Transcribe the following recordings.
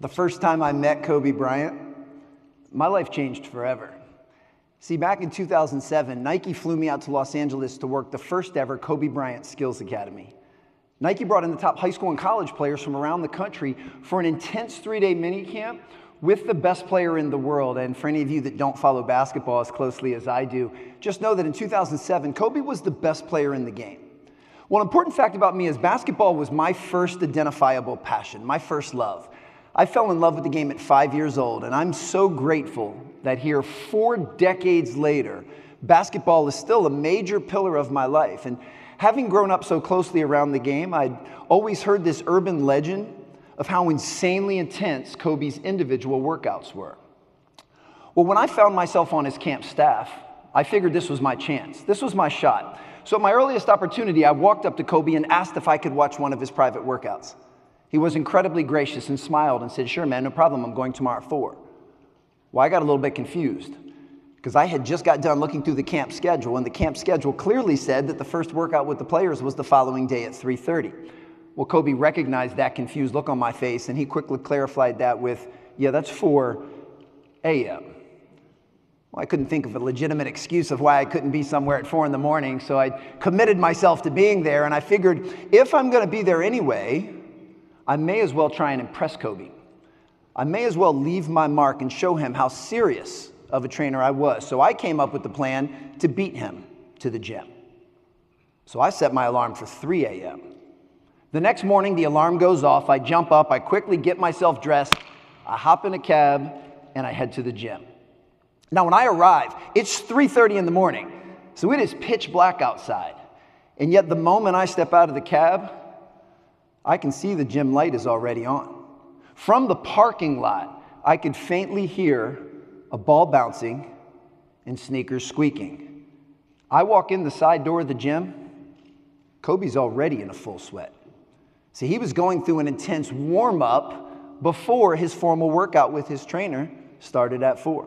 The first time I met Kobe Bryant, my life changed forever. See, back in 2007, Nike flew me out to Los Angeles to work the first ever Kobe Bryant Skills Academy. Nike brought in the top high school and college players from around the country for an intense three-day mini camp with the best player in the world. And for any of you that don't follow basketball as closely as I do, just know that in 2007, Kobe was the best player in the game. Well, an important fact about me is basketball was my first identifiable passion, my first love. I fell in love with the game at 5 years old, and I'm so grateful that here 4 decades later, basketball is still a major pillar of my life. And having grown up so closely around the game, I'd always heard this urban legend of how insanely intense Kobe's individual workouts were. Well, when I found myself on his camp staff, I figured this was my chance. This was my shot. So at my earliest opportunity, I walked up to Kobe and asked if I could watch one of his private workouts. He was incredibly gracious and smiled and said, "Sure, man, no problem. I'm going tomorrow at 4. Well, I got a little bit confused because I had just got done looking through the camp schedule, and the camp schedule clearly said that the first workout with the players was the following day at 3:30. Well, Kobe recognized that confused look on my face, and he quickly clarified that with, "Yeah, that's 4 a.m. Well, I couldn't think of a legitimate excuse of why I couldn't be somewhere at 4 in the morning, so I committed myself to being there, and I figured if I'm going to be there anyway, I may as well try and impress Kobe. I may as well leave my mark and show him how serious of a trainer I was. So I came up with the plan to beat him to the gym. So I set my alarm for 3 a.m. The next morning, the alarm goes off. I jump up. I quickly get myself dressed. I hop in a cab, and I head to the gym. Now, when I arrive, it's 3:30 in the morning, so it is pitch black outside. And yet, the moment I step out of the cab, I can see the gym light is already on. From the parking lot, I could faintly hear a ball bouncing and sneakers squeaking. I walk in the side door of the gym. Kobe's already in a full sweat. See, he was going through an intense warm-up before his formal workout with his trainer started at 4.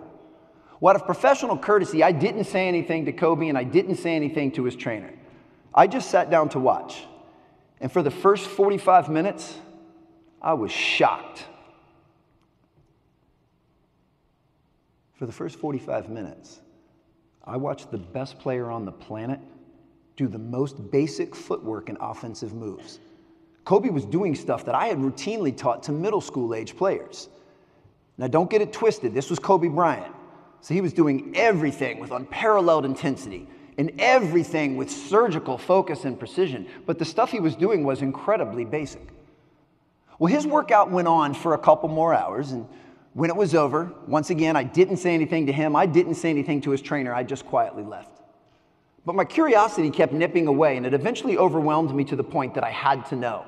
Well, out of professional courtesy, I didn't say anything to Kobe, and I didn't say anything to his trainer. I just sat down to watch. And for the first 45 minutes, I was shocked. For the first 45 minutes, I watched the best player on the planet do the most basic footwork and offensive moves. Kobe was doing stuff that I had routinely taught to middle school age players. Now, don't get it twisted. This was Kobe Bryant. So he was doing everything with unparalleled intensity and everything with surgical focus and precision. But the stuff he was doing was incredibly basic. Well, his workout went on for a couple more hours, and when it was over, once again, I didn't say anything to him. I didn't say anything to his trainer. I just quietly left. But my curiosity kept nipping away, and it eventually overwhelmed me to the point that I had to know.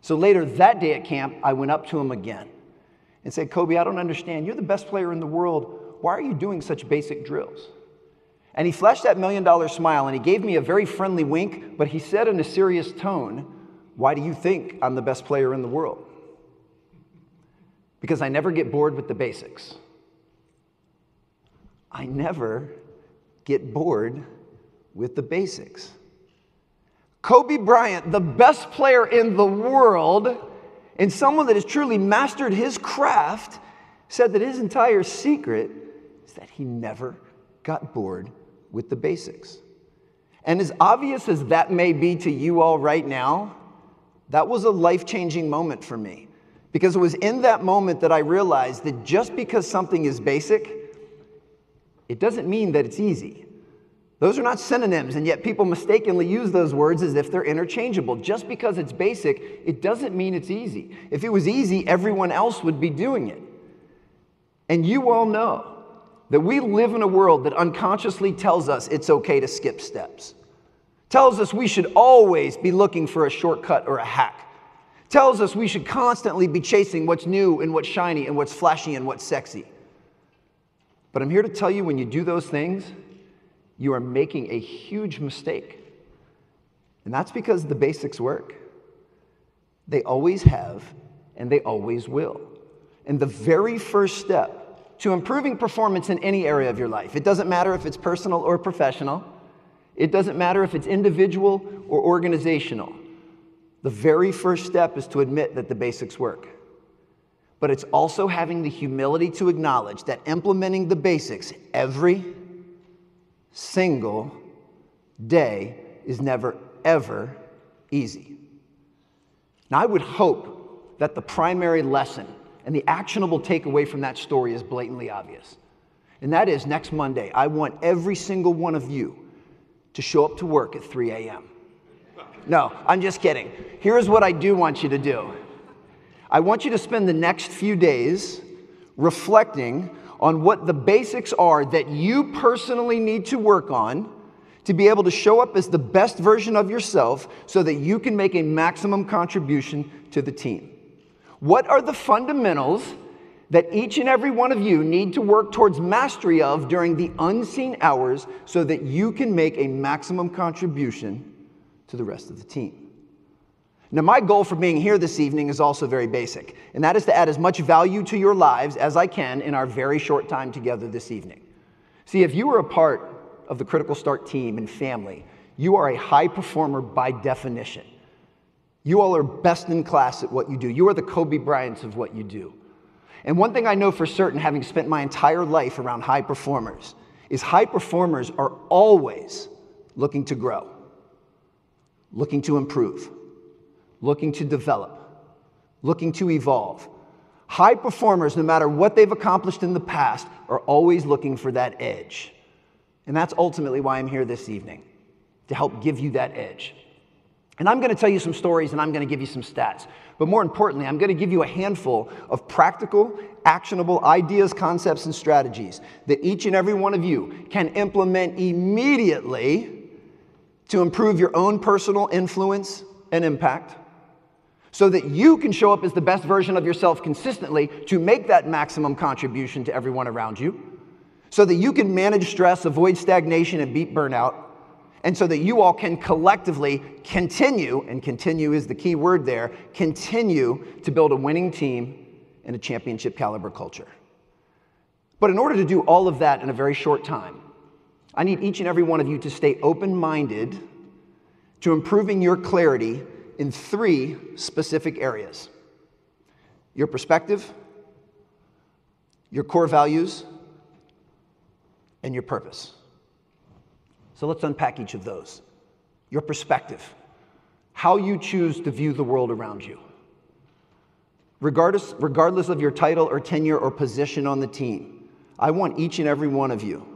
So later that day at camp, I went up to him again and said, "Kobe, I don't understand. You're the best player in the world. Why are you doing such basic drills?" And he flashed that million-dollar smile, and he gave me a very friendly wink, but he said in a serious tone, "Why do you think I'm the best player in the world?" Because I never get bored with the basics. I never get bored with the basics. Kobe Bryant, the best player in the world, and someone that has truly mastered his craft, said that his entire secret is that he never got bored with the basics. And as obvious as that may be to you all right now, that was a life-changing moment for me, because it was in that moment that I realized that just because something is basic, it doesn't mean that it's easy. Those are not synonyms, and yet people mistakenly use those words as if they're interchangeable. Just because it's basic, it doesn't mean it's easy. If it was easy, everyone else would be doing it. And you all know that we live in a world that unconsciously tells us it's okay to skip steps. Tells us we should always be looking for a shortcut or a hack. Tells us we should constantly be chasing what's new and what's shiny and what's flashy and what's sexy. But I'm here to tell you, when you do those things, you are making a huge mistake. And that's because the basics work. They always have, and they always will. And the very first step to improving performance in any area of your life, it doesn't matter if it's personal or professional, it doesn't matter if it's individual or organizational. The very first step is to admit that the basics work. but it's also having the humility to acknowledge that implementing the basics every single day is never, ever easy. Now, I would hope that the primary lesson and the actionable takeaway from that story is blatantly obvious. And that is, next Monday, I want every single one of you to show up to work at 3 a.m. No, I'm just kidding. Here's what I do want you to do. I want you to spend the next few days reflecting on what the basics are that you personally need to work on to be able to show up as the best version of yourself so that you can make a maximum contribution to the team. What are the fundamentals that each and every one of you need to work towards mastery of during the unseen hours so that you can make a maximum contribution to the rest of the team? Now, my goal for being here this evening is also very basic, and that is to add as much value to your lives as I can in our very short time together this evening. See, if you are a part of the Critical Start team and family, you are a high performer by definition. You all are best in class at what you do. You are the Kobe Bryants of what you do. And one thing I know for certain, having spent my entire life around high performers, is high performers are always looking to grow, looking to improve, looking to develop, looking to evolve. High performers, no matter what they've accomplished in the past, are always looking for that edge. And that's ultimately why I'm here this evening, to help give you that edge. And I'm going to tell you some stories, and I'm going to give you some stats. But more importantly, I'm going to give you a handful of practical, actionable ideas, concepts, and strategies that each and every one of you can implement immediately to improve your own personal influence and impact so that you can show up as the best version of yourself consistently to make that maximum contribution to everyone around you, so that you can manage stress, avoid stagnation, and beat burnout, and so that you all can collectively continue, and continue is the key word there, continue to build a winning team and a championship caliber culture. But in order to do all of that in a very short time, I need each and every one of you to stay open-minded to improving your clarity in three specific areas: your perspective, your core values, and your purpose. So let's unpack each of those. Your perspective, how you choose to view the world around you. Regardless of your title or tenure or position on the team, I want each and every one of you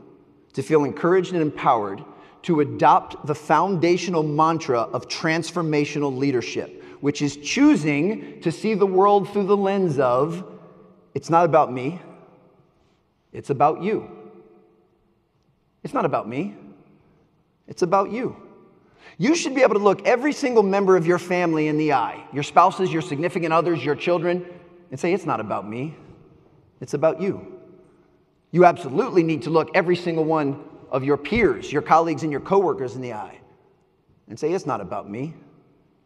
to feel encouraged and empowered to adopt the foundational mantra of transformational leadership, which is choosing to see the world through the lens of, it's not about me, it's about you. It's not about me. It's about you. You should be able to look every single member of your family in the eye, your spouses, your significant others, your children, and say, it's not about me, it's about you. You absolutely need to look every single one of your peers, your colleagues, and your coworkers in the eye and say, it's not about me,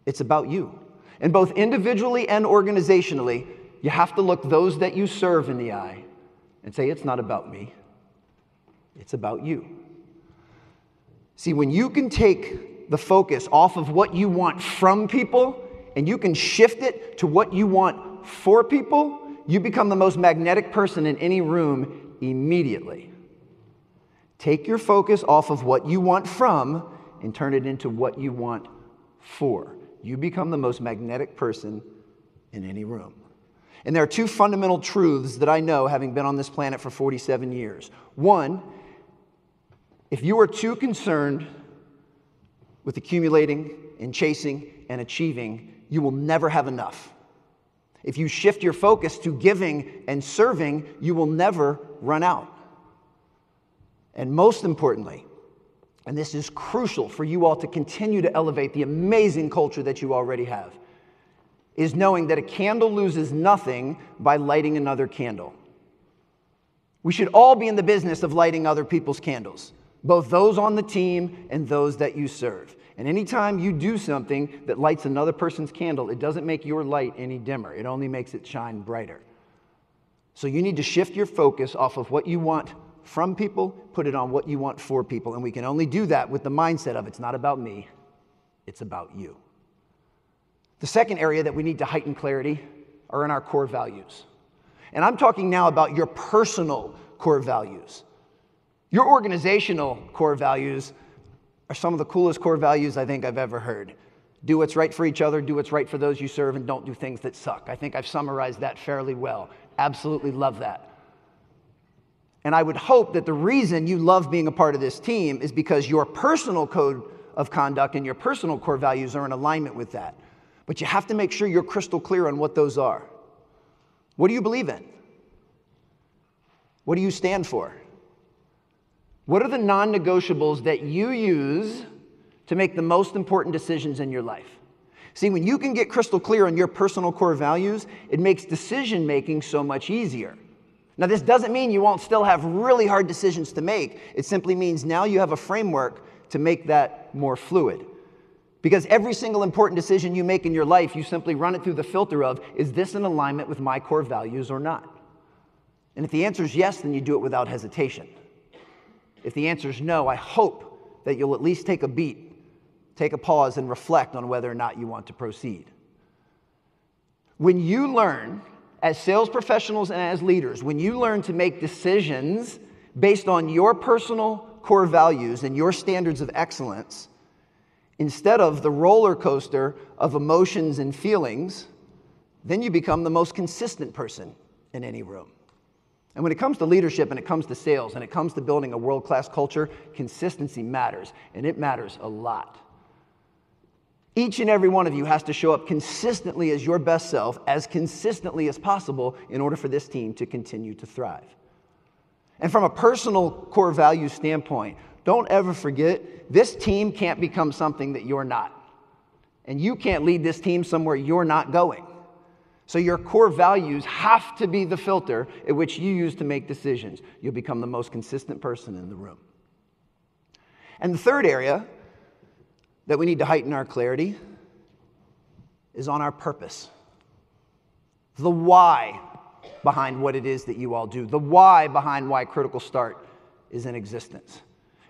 it's about you. And both individually and organizationally, you have to look those that you serve in the eye and say, it's not about me, it's about you. See, when you can take the focus off of what you want from people and you can shift it to what you want for people, you become the most magnetic person in any room immediately. Take your focus off of what you want from and turn it into what you want for. You become the most magnetic person in any room. And there are two fundamental truths that I know, having been on this planet for 47 years. One, if you are too concerned with accumulating and chasing and achieving, you will never have enough. If you shift your focus to giving and serving, you will never run out. And most importantly, and this is crucial for you all to continue to elevate the amazing culture that you already have, is knowing that a candle loses nothing by lighting another candle. We should all be in the business of lighting other people's candles, both those on the team and those that you serve. And anytime you do something that lights another person's candle, it doesn't make your light any dimmer. It only makes it shine brighter. So you need to shift your focus off of what you want from people, put it on what you want for people. And we can only do that with the mindset of, it's not about me, it's about you. The second area that we need to heighten clarity are in our core values. And I'm talking now about your personal core values. Your organizational core values are some of the coolest core values I think I've ever heard. Do what's right for each other, do what's right for those you serve, and don't do things that suck. I think I've summarized that fairly well. Absolutely love that. And I would hope that the reason you love being a part of this team is because your personal code of conduct and your personal core values are in alignment with that. But you have to make sure you're crystal clear on what those are. What do you believe in? What do you stand for? What are the non-negotiables that you use to make the most important decisions in your life? See, when you can get crystal clear on your personal core values, it makes decision-making so much easier. Now, this doesn't mean you won't still have really hard decisions to make. It simply means now you have a framework to make that more fluid. Because every single important decision you make in your life, you simply run it through the filter of, is this in alignment with my core values or not? And if the answer is yes, then you do it without hesitation. If the answer is no, I hope that you'll at least take a beat, take a pause, and reflect on whether or not you want to proceed. When you learn, as sales professionals and as leaders, when you learn to make decisions based on your personal core values and your standards of excellence, instead of the roller coaster of emotions and feelings, then you become the most consistent person in any room. And when it comes to leadership, and it comes to sales, and it comes to building a world-class culture, consistency matters, and it matters a lot. Each and every one of you has to show up consistently as your best self, as consistently as possible, in order for this team to continue to thrive. And from a personal core value standpoint, don't ever forget, this team can't become something that you're not. And you can't lead this team somewhere you're not going. So your core values have to be the filter at which you use to make decisions. You'll become the most consistent person in the room. And the third area that we need to heighten our clarity is on our purpose. The why behind what it is that you all do. The why behind why Critical Start is in existence.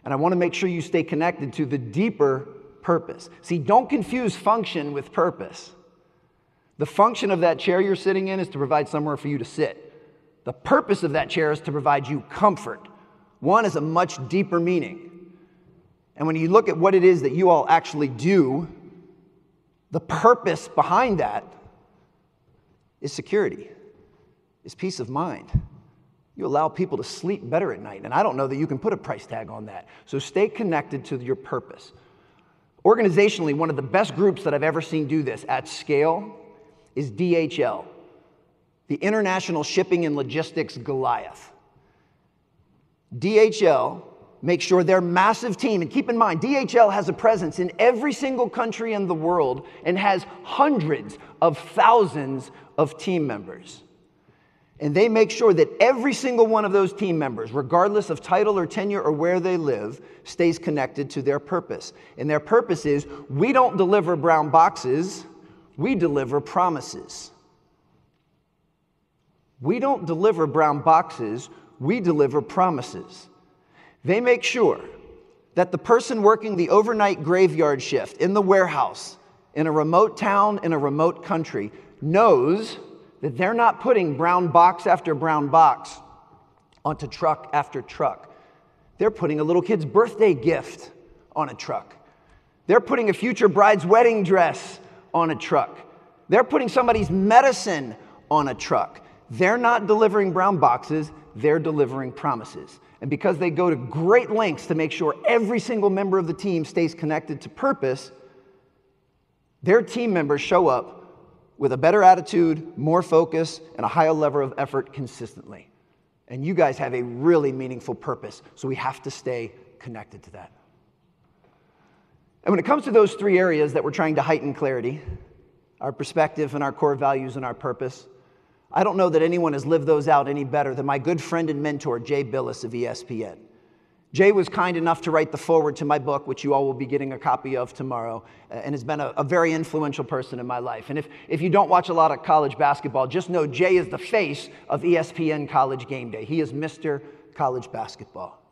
And I want to make sure you stay connected to the deeper purpose. See, don't confuse function with purpose. The function of that chair you're sitting in is to provide somewhere for you to sit. The purpose of that chair is to provide you comfort. One is a much deeper meaning. And when you look at what it is that you all actually do, the purpose behind that is security, is peace of mind. You allow people to sleep better at night, and I don't know that you can put a price tag on that. So stay connected to your purpose. Organizationally, one of the best groups that I've ever seen do this at scale is DHL, the International Shipping and Logistics Goliath. DHL makes sure their massive team, and keep in mind, DHL has a presence in every single country in the world and has hundreds of thousands of team members. And they make sure that every single one of those team members, regardless of title or tenure or where they live, stays connected to their purpose. And their purpose is, we don't deliver brown boxes, we deliver promises. We don't deliver brown boxes, we deliver promises. They make sure that the person working the overnight graveyard shift in the warehouse, in a remote town, in a remote country, knows that they're not putting brown box after brown box onto truck after truck. They're putting a little kid's birthday gift on a truck. They're putting a future bride's wedding dress on a truck. They're putting somebody's medicine on a truck. They're not delivering brown boxes, they're delivering promises. And because they go to great lengths to make sure every single member of the team stays connected to purpose, their team members show up with a better attitude, more focus, and a higher level of effort consistently. And you guys have a really meaningful purpose, so we have to stay connected to that. And when it comes to those three areas that we're trying to heighten clarity, our perspective and our core values and our purpose, I don't know that anyone has lived those out any better than my good friend and mentor, Jay Bilas of ESPN. Jay was kind enough to write the foreword to my book, which you all will be getting a copy of tomorrow, and has been a very influential person in my life. And if you don't watch a lot of college basketball, just know Jay is the face of ESPN College Game Day. He is Mr. College Basketball.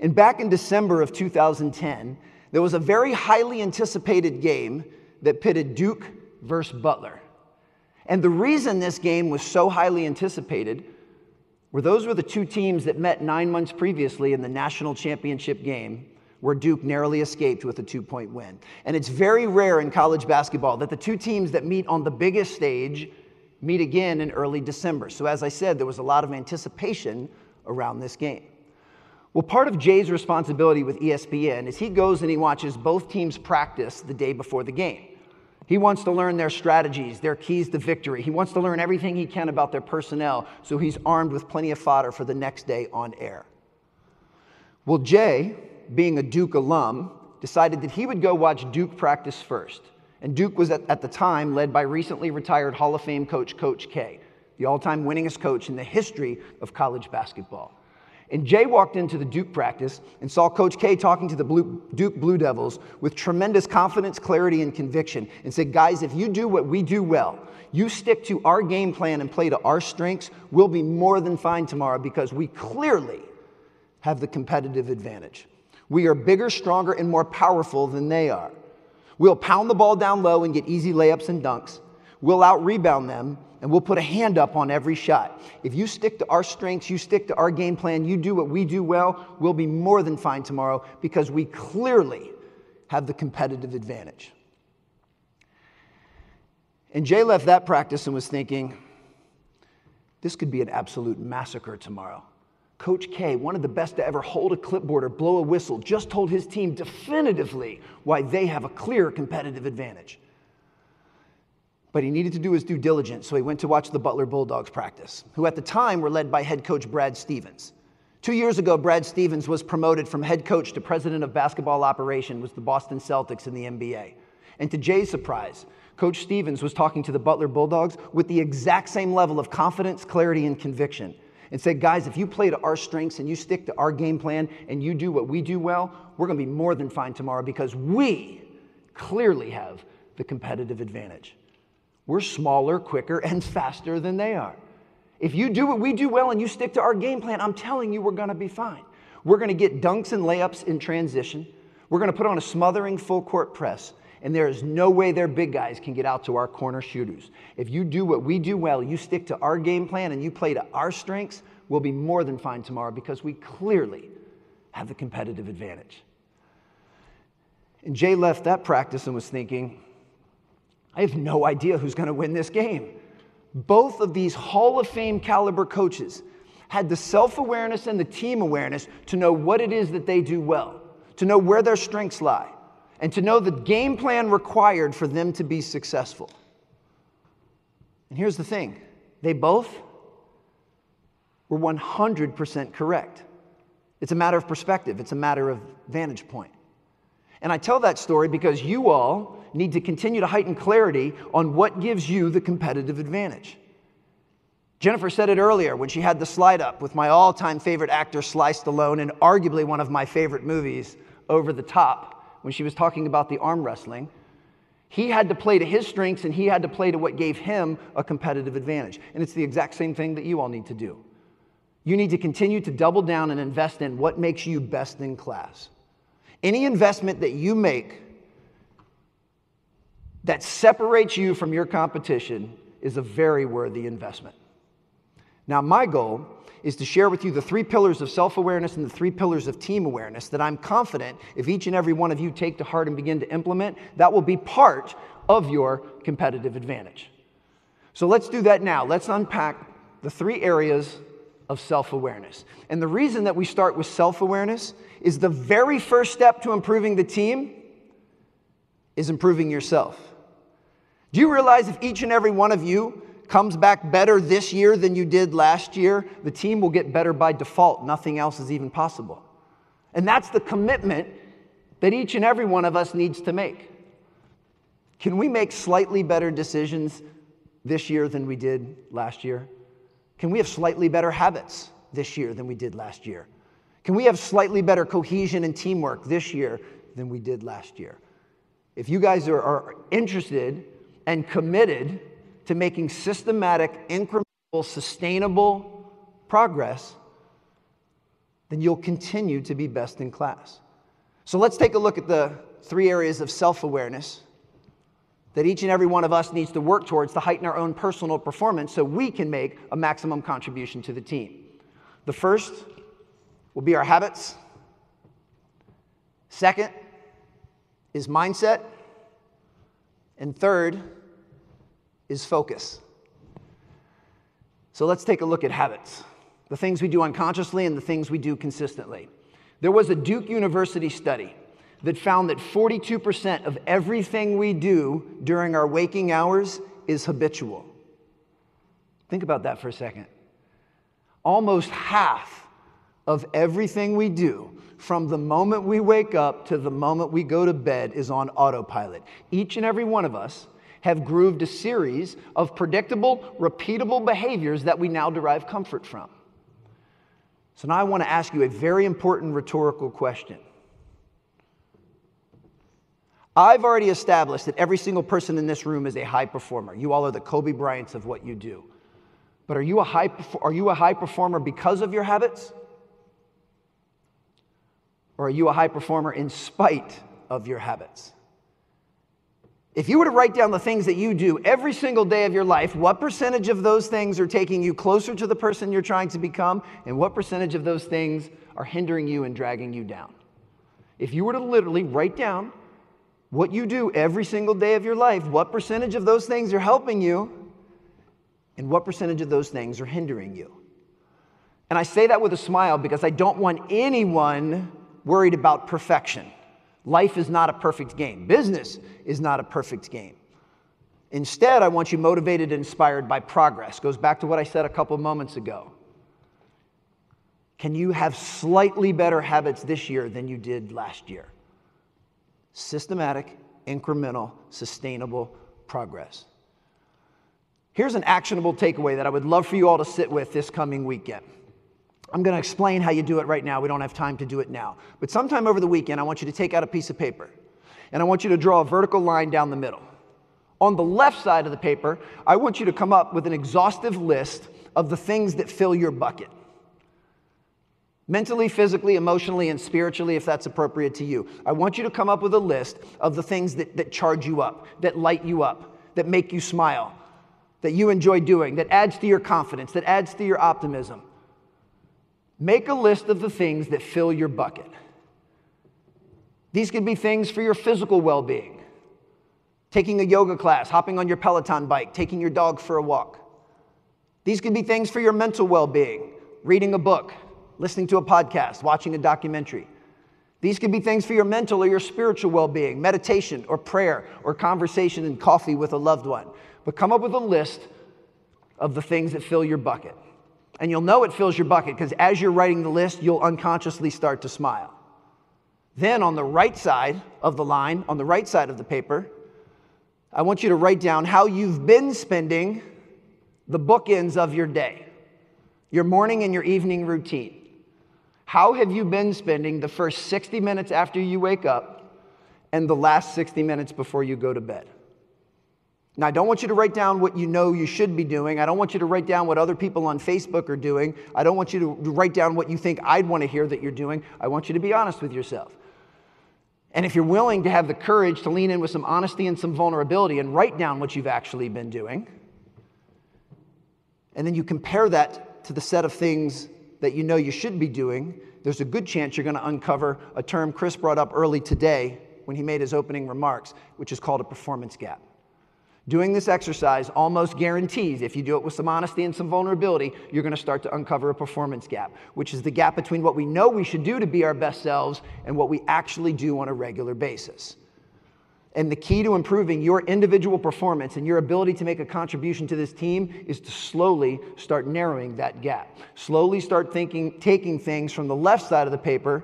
And back in December of 2010, there was a very highly anticipated game that pitted Duke versus Butler. And the reason this game was so highly anticipated were those were the two teams that met 9 months previously in the national championship game, where Duke narrowly escaped with a 2-point win. And it's very rare in college basketball that the two teams that meet on the biggest stage meet again in early December. So as I said, there was a lot of anticipation around this game. Well, part of Jay's responsibility with ESPN is he goes and he watches both teams practice the day before the game. He wants to learn their strategies, their keys to victory. He wants to learn everything he can about their personnel, so he's armed with plenty of fodder for the next day on air. Well, Jay, being a Duke alum, decided that he would go watch Duke practice first. And Duke was, at the time, led by recently retired Hall of Fame coach, Coach K, the all-time winningest coach in the history of college basketball. And Jay walked into the Duke practice and saw Coach K talking to the Duke Blue Devils with tremendous confidence, clarity, and conviction, and said, guys, if you do what we do well, you stick to our game plan and play to our strengths, we'll be more than fine tomorrow, because we clearly have the competitive advantage. We are bigger, stronger, and more powerful than they are. We'll pound the ball down low and get easy layups and dunks. We'll out-rebound them, and we'll put a hand up on every shot. If you stick to our strengths, you stick to our game plan, you do what we do well, we'll be more than fine tomorrow, because we clearly have the competitive advantage. And Jay left that practice and was thinking, this could be an absolute massacre tomorrow. Coach K, one of the best to ever hold a clipboard or blow a whistle, just told his team definitively why they have a clear competitive advantage. But he needed to do his due diligence, so he went to watch the Butler Bulldogs practice, who at the time were led by head coach Brad Stevens. 2 years ago, Brad Stevens was promoted from head coach to president of basketball operations with the Boston Celtics in the NBA. And to Jay's surprise, Coach Stevens was talking to the Butler Bulldogs with the exact same level of confidence, clarity, and conviction, and said, guys, if you play to our strengths and you stick to our game plan and you do what we do well, we're going to be more than fine tomorrow, because we clearly have the competitive advantage. We're smaller, quicker, and faster than they are. If you do what we do well and you stick to our game plan, I'm telling you, we're going to be fine. We're going to get dunks and layups in transition. We're going to put on a smothering full-court press, and there is no way their big guys can get out to our corner shooters. If you do what we do well, you stick to our game plan, and you play to our strengths, we'll be more than fine tomorrow, because we clearly have the competitive advantage. And Jay left that practice and was thinking, I have no idea who's going to win this game. Both of these Hall of Fame caliber coaches had the self-awareness and the team awareness to know what it is that they do well, to know where their strengths lie, and to know the game plan required for them to be successful. And here's the thing. They both were 100% correct. It's a matter of perspective. It's a matter of vantage point. And I tell that story because you all need to continue to heighten clarity on what gives you the competitive advantage. Jennifer said it earlier when she had the slide up with my all-time favorite actor, Sly Stallone, and arguably one of my favorite movies, Over the Top, when she was talking about the arm wrestling. He had to play to his strengths, and he had to play to what gave him a competitive advantage. And it's the exact same thing that you all need to do. You need to continue to double down and invest in what makes you best in class. Any investment that you make that separates you from your competition is a very worthy investment. Now, my goal is to share with you the 3 pillars of self-awareness and the 3 pillars of team awareness that I'm confident if each and every one of you take to heart and begin to implement, that will be part of your competitive advantage. So let's do that now. Let's unpack the 3 areas of self-awareness. And the reason that we start with self-awareness is the very first step to improving the team is improving yourself. Do you realize if each and every one of you comes back better this year than you did last year, the team will get better by default. Nothing else is even possible. And that's the commitment that each and every one of us needs to make. Can we make slightly better decisions this year than we did last year? Can we have slightly better habits this year than we did last year? Can we have slightly better cohesion and teamwork this year than we did last year? If you guys are interested and committed to making systematic, incremental, sustainable progress, then you'll continue to be best in class. So let's take a look at the 3 areas of self-awareness that each and every one of us needs to work towards to heighten our own personal performance so we can make a maximum contribution to the team. The first will be our habits. Second is mindset. And third is focus. So let's take a look at habits, the things we do unconsciously and the things we do consistently. There was a Duke University study that found that 42% of everything we do during our waking hours is habitual. Think about that for a second. Almost half of everything we do from the moment we wake up to the moment we go to bed is on autopilot. Each and every one of us have grooved a series of predictable, repeatable behaviors that we now derive comfort from. So now I want to ask you a very important rhetorical question. I've already established that every single person in this room is a high performer. You all are the Kobe Bryants of what you do. But are you a high performer because of your habits? Or are you a high performer in spite of your habits? If you were to write down the things that you do every single day of your life, what percentage of those things are taking you closer to the person you're trying to become, and what percentage of those things are hindering you and dragging you down? If you were to literally write down what you do every single day of your life, what percentage of those things are helping you, and what percentage of those things are hindering you? And I say that with a smile because I don't want anyone worried about perfection. Life is not a perfect game. Business is not a perfect game. Instead, I want you motivated and inspired by progress. Goes back to what I said a couple moments ago. Can you have slightly better habits this year than you did last year? Systematic, incremental, sustainable progress. Here's an actionable takeaway that I would love for you all to sit with this coming weekend. I'm going to explain how you do it right now. We don't have time to do it now. But sometime over the weekend, I want you to take out a piece of paper, and I want you to draw a vertical line down the middle. On the left side of the paper, I want you to come up with an exhaustive list of the things that fill your bucket. Mentally, physically, emotionally, and spiritually, if that's appropriate to you. I want you to come up with a list of the things that charge you up, that light you up, that make you smile, that you enjoy doing, that adds to your confidence, that adds to your optimism. Make a list of the things that fill your bucket. These could be things for your physical well-being. Taking a yoga class, hopping on your Peloton bike, taking your dog for a walk. These could be things for your mental well-being. Reading a book, listening to a podcast, watching a documentary. These could be things for your mental or your spiritual well-being, meditation or prayer or conversation and coffee with a loved one. But come up with a list of the things that fill your bucket. And you'll know it fills your bucket because as you're writing the list, you'll unconsciously start to smile. Then on the right side of the line, on the right side of the paper, I want you to write down how you've been spending the bookends of your day, your morning and your evening routine. How have you been spending the first 60 minutes after you wake up and the last 60 minutes before you go to bed? Now, I don't want you to write down what you know you should be doing. I don't want you to write down what other people on Facebook are doing. I don't want you to write down what you think I'd want to hear that you're doing. I want you to be honest with yourself. And if you're willing to have the courage to lean in with some honesty and some vulnerability and write down what you've actually been doing, and then you compare that to the set of things that you know you should be doing, there's a good chance you're going to uncover a term Chris brought up early today when he made his opening remarks, which is called a performance gap. Doing this exercise almost guarantees, if you do it with some honesty and some vulnerability, you're going to start to uncover a performance gap, which is the gap between what we know we should do to be our best selves and what we actually do on a regular basis. And the key to improving your individual performance and your ability to make a contribution to this team is to slowly start narrowing that gap. Slowly start taking things from the left side of the paper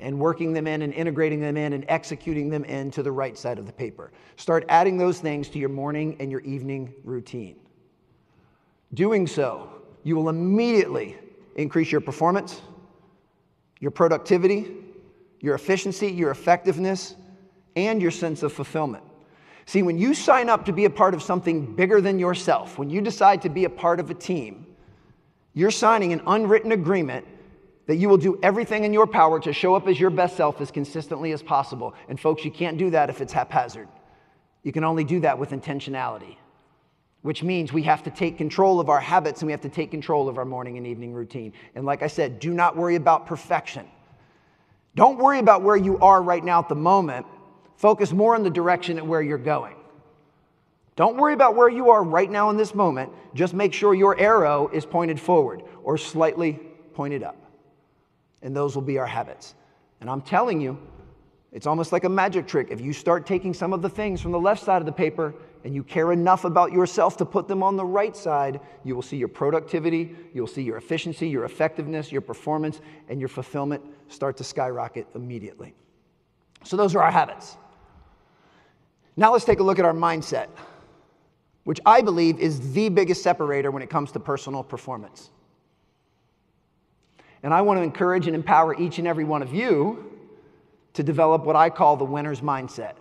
and working them in and integrating them in and executing them into the right side of the paper. Start adding those things to your morning and your evening routine. Doing so, you will immediately increase your performance, your productivity, your efficiency, your effectiveness, and your sense of fulfillment. See, when you sign up to be a part of something bigger than yourself, when you decide to be a part of a team, you're signing an unwritten agreement that you will do everything in your power to show up as your best self as consistently as possible. And folks, you can't do that if it's haphazard. You can only do that with intentionality, which means we have to take control of our habits and we have to take control of our morning and evening routine. And like I said, do not worry about perfection. Don't worry about where you are right now at the moment. Focus more on the direction at where you're going. Don't worry about where you are right now in this moment. Just make sure your arrow is pointed forward or slightly pointed up. And those will be our habits. And I'm telling you, it's almost like a magic trick. If you start taking some of the things from the left side of the paper and you care enough about yourself to put them on the right side, you will see your productivity, you'll see your efficiency, your effectiveness, your performance, and your fulfillment start to skyrocket immediately. So those are our habits. Now let's take a look at our mindset, which I believe is the biggest separator when it comes to personal performance. And I want to encourage and empower each and every one of you to develop what I call the winner's mindset.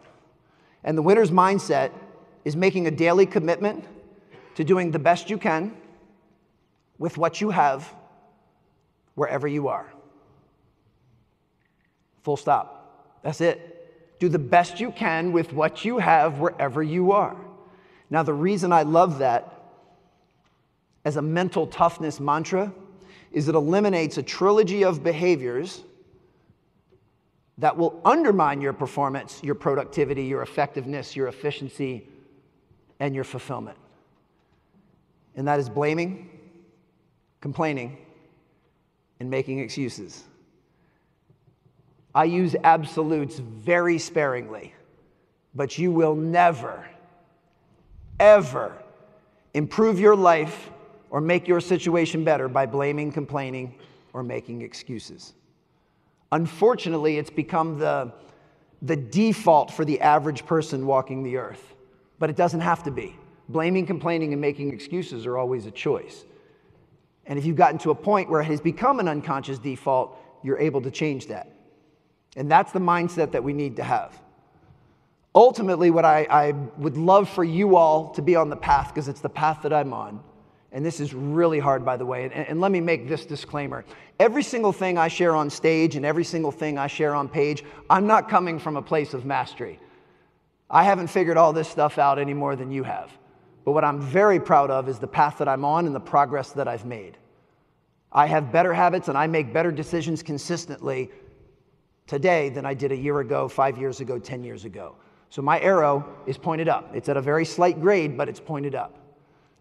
And the winner's mindset is making a daily commitment to doing the best you can with what you have, wherever you are. Full stop. That's it. Do the best you can with what you have, wherever you are. Now, the reason I love that as a mental toughness mantra is it eliminates a trilogy of behaviors that will undermine your performance, your productivity, your effectiveness, your efficiency, and your fulfillment. And that is blaming, complaining, and making excuses. I use absolutes very sparingly, but you will never, ever improve your life or make your situation better by blaming, complaining, or making excuses. Unfortunately, it's become the default for the average person walking the earth, but it doesn't have to be. Blaming, complaining, and making excuses are always a choice. And if you've gotten to a point where it has become an unconscious default, you're able to change that. And that's the mindset that we need to have. Ultimately, what I would love for you all to be on the path, because it's the path that I'm on, and this is really hard, by the way, and let me make this disclaimer. Every single thing I share on stage and every single thing I share on page, I'm not coming from a place of mastery. I haven't figured all this stuff out any more than you have. But what I'm very proud of is the path that I'm on and the progress that I've made. I have better habits and I make better decisions consistently today than I did a year ago, 5 years ago, 10 years ago. So my arrow is pointed up. It's at a very slight grade, but it's pointed up.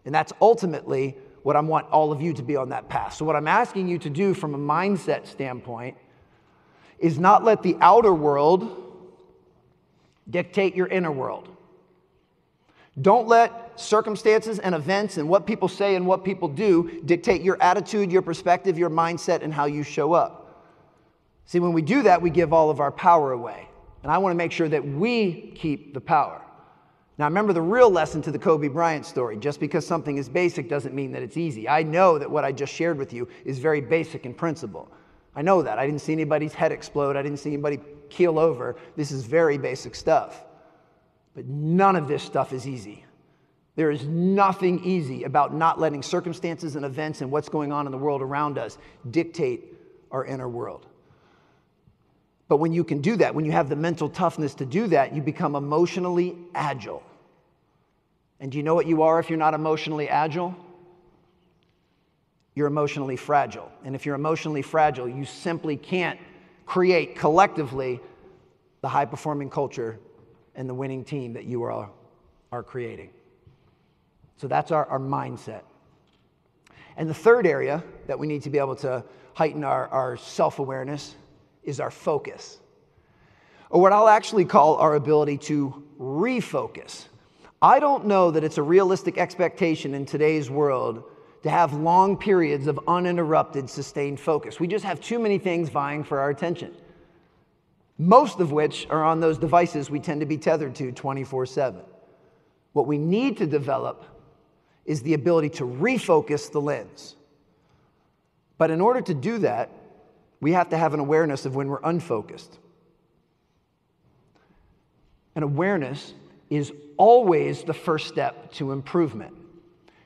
And that's ultimately what I want all of you to be on that path. So what I'm asking you to do from a mindset standpoint is not let the outer world dictate your inner world. Don't let circumstances and events and what people say and what people do dictate your attitude, your perspective, your mindset, and how you show up. See, when we do that, we give all of our power away. And I want to make sure that we keep the power. Now, remember the real lesson to the Kobe Bryant story. Just because something is basic doesn't mean that it's easy. I know that what I just shared with you is very basic in principle. I know that. I didn't see anybody's head explode. I didn't see anybody keel over. This is very basic stuff. But none of this stuff is easy. There is nothing easy about not letting circumstances and events and what's going on in the world around us dictate our inner world. But when you can do that, when you have the mental toughness to do that, you become emotionally agile. And do you know what you are if you're not emotionally agile? You're emotionally fragile. And if you're emotionally fragile, you simply can't create collectively the high-performing culture and the winning team that you are creating. So that's our mindset. And the third area that we need to be able to heighten our self-awareness is our focus, or what I'll actually call our ability to refocus. I don't know that it's a realistic expectation in today's world to have long periods of uninterrupted, sustained focus. We just have too many things vying for our attention, most of which are on those devices we tend to be tethered to 24/7. What we need to develop is the ability to refocus the lens. But in order to do that, we have to have an awareness of when we're unfocused. And awareness is always the first step to improvement.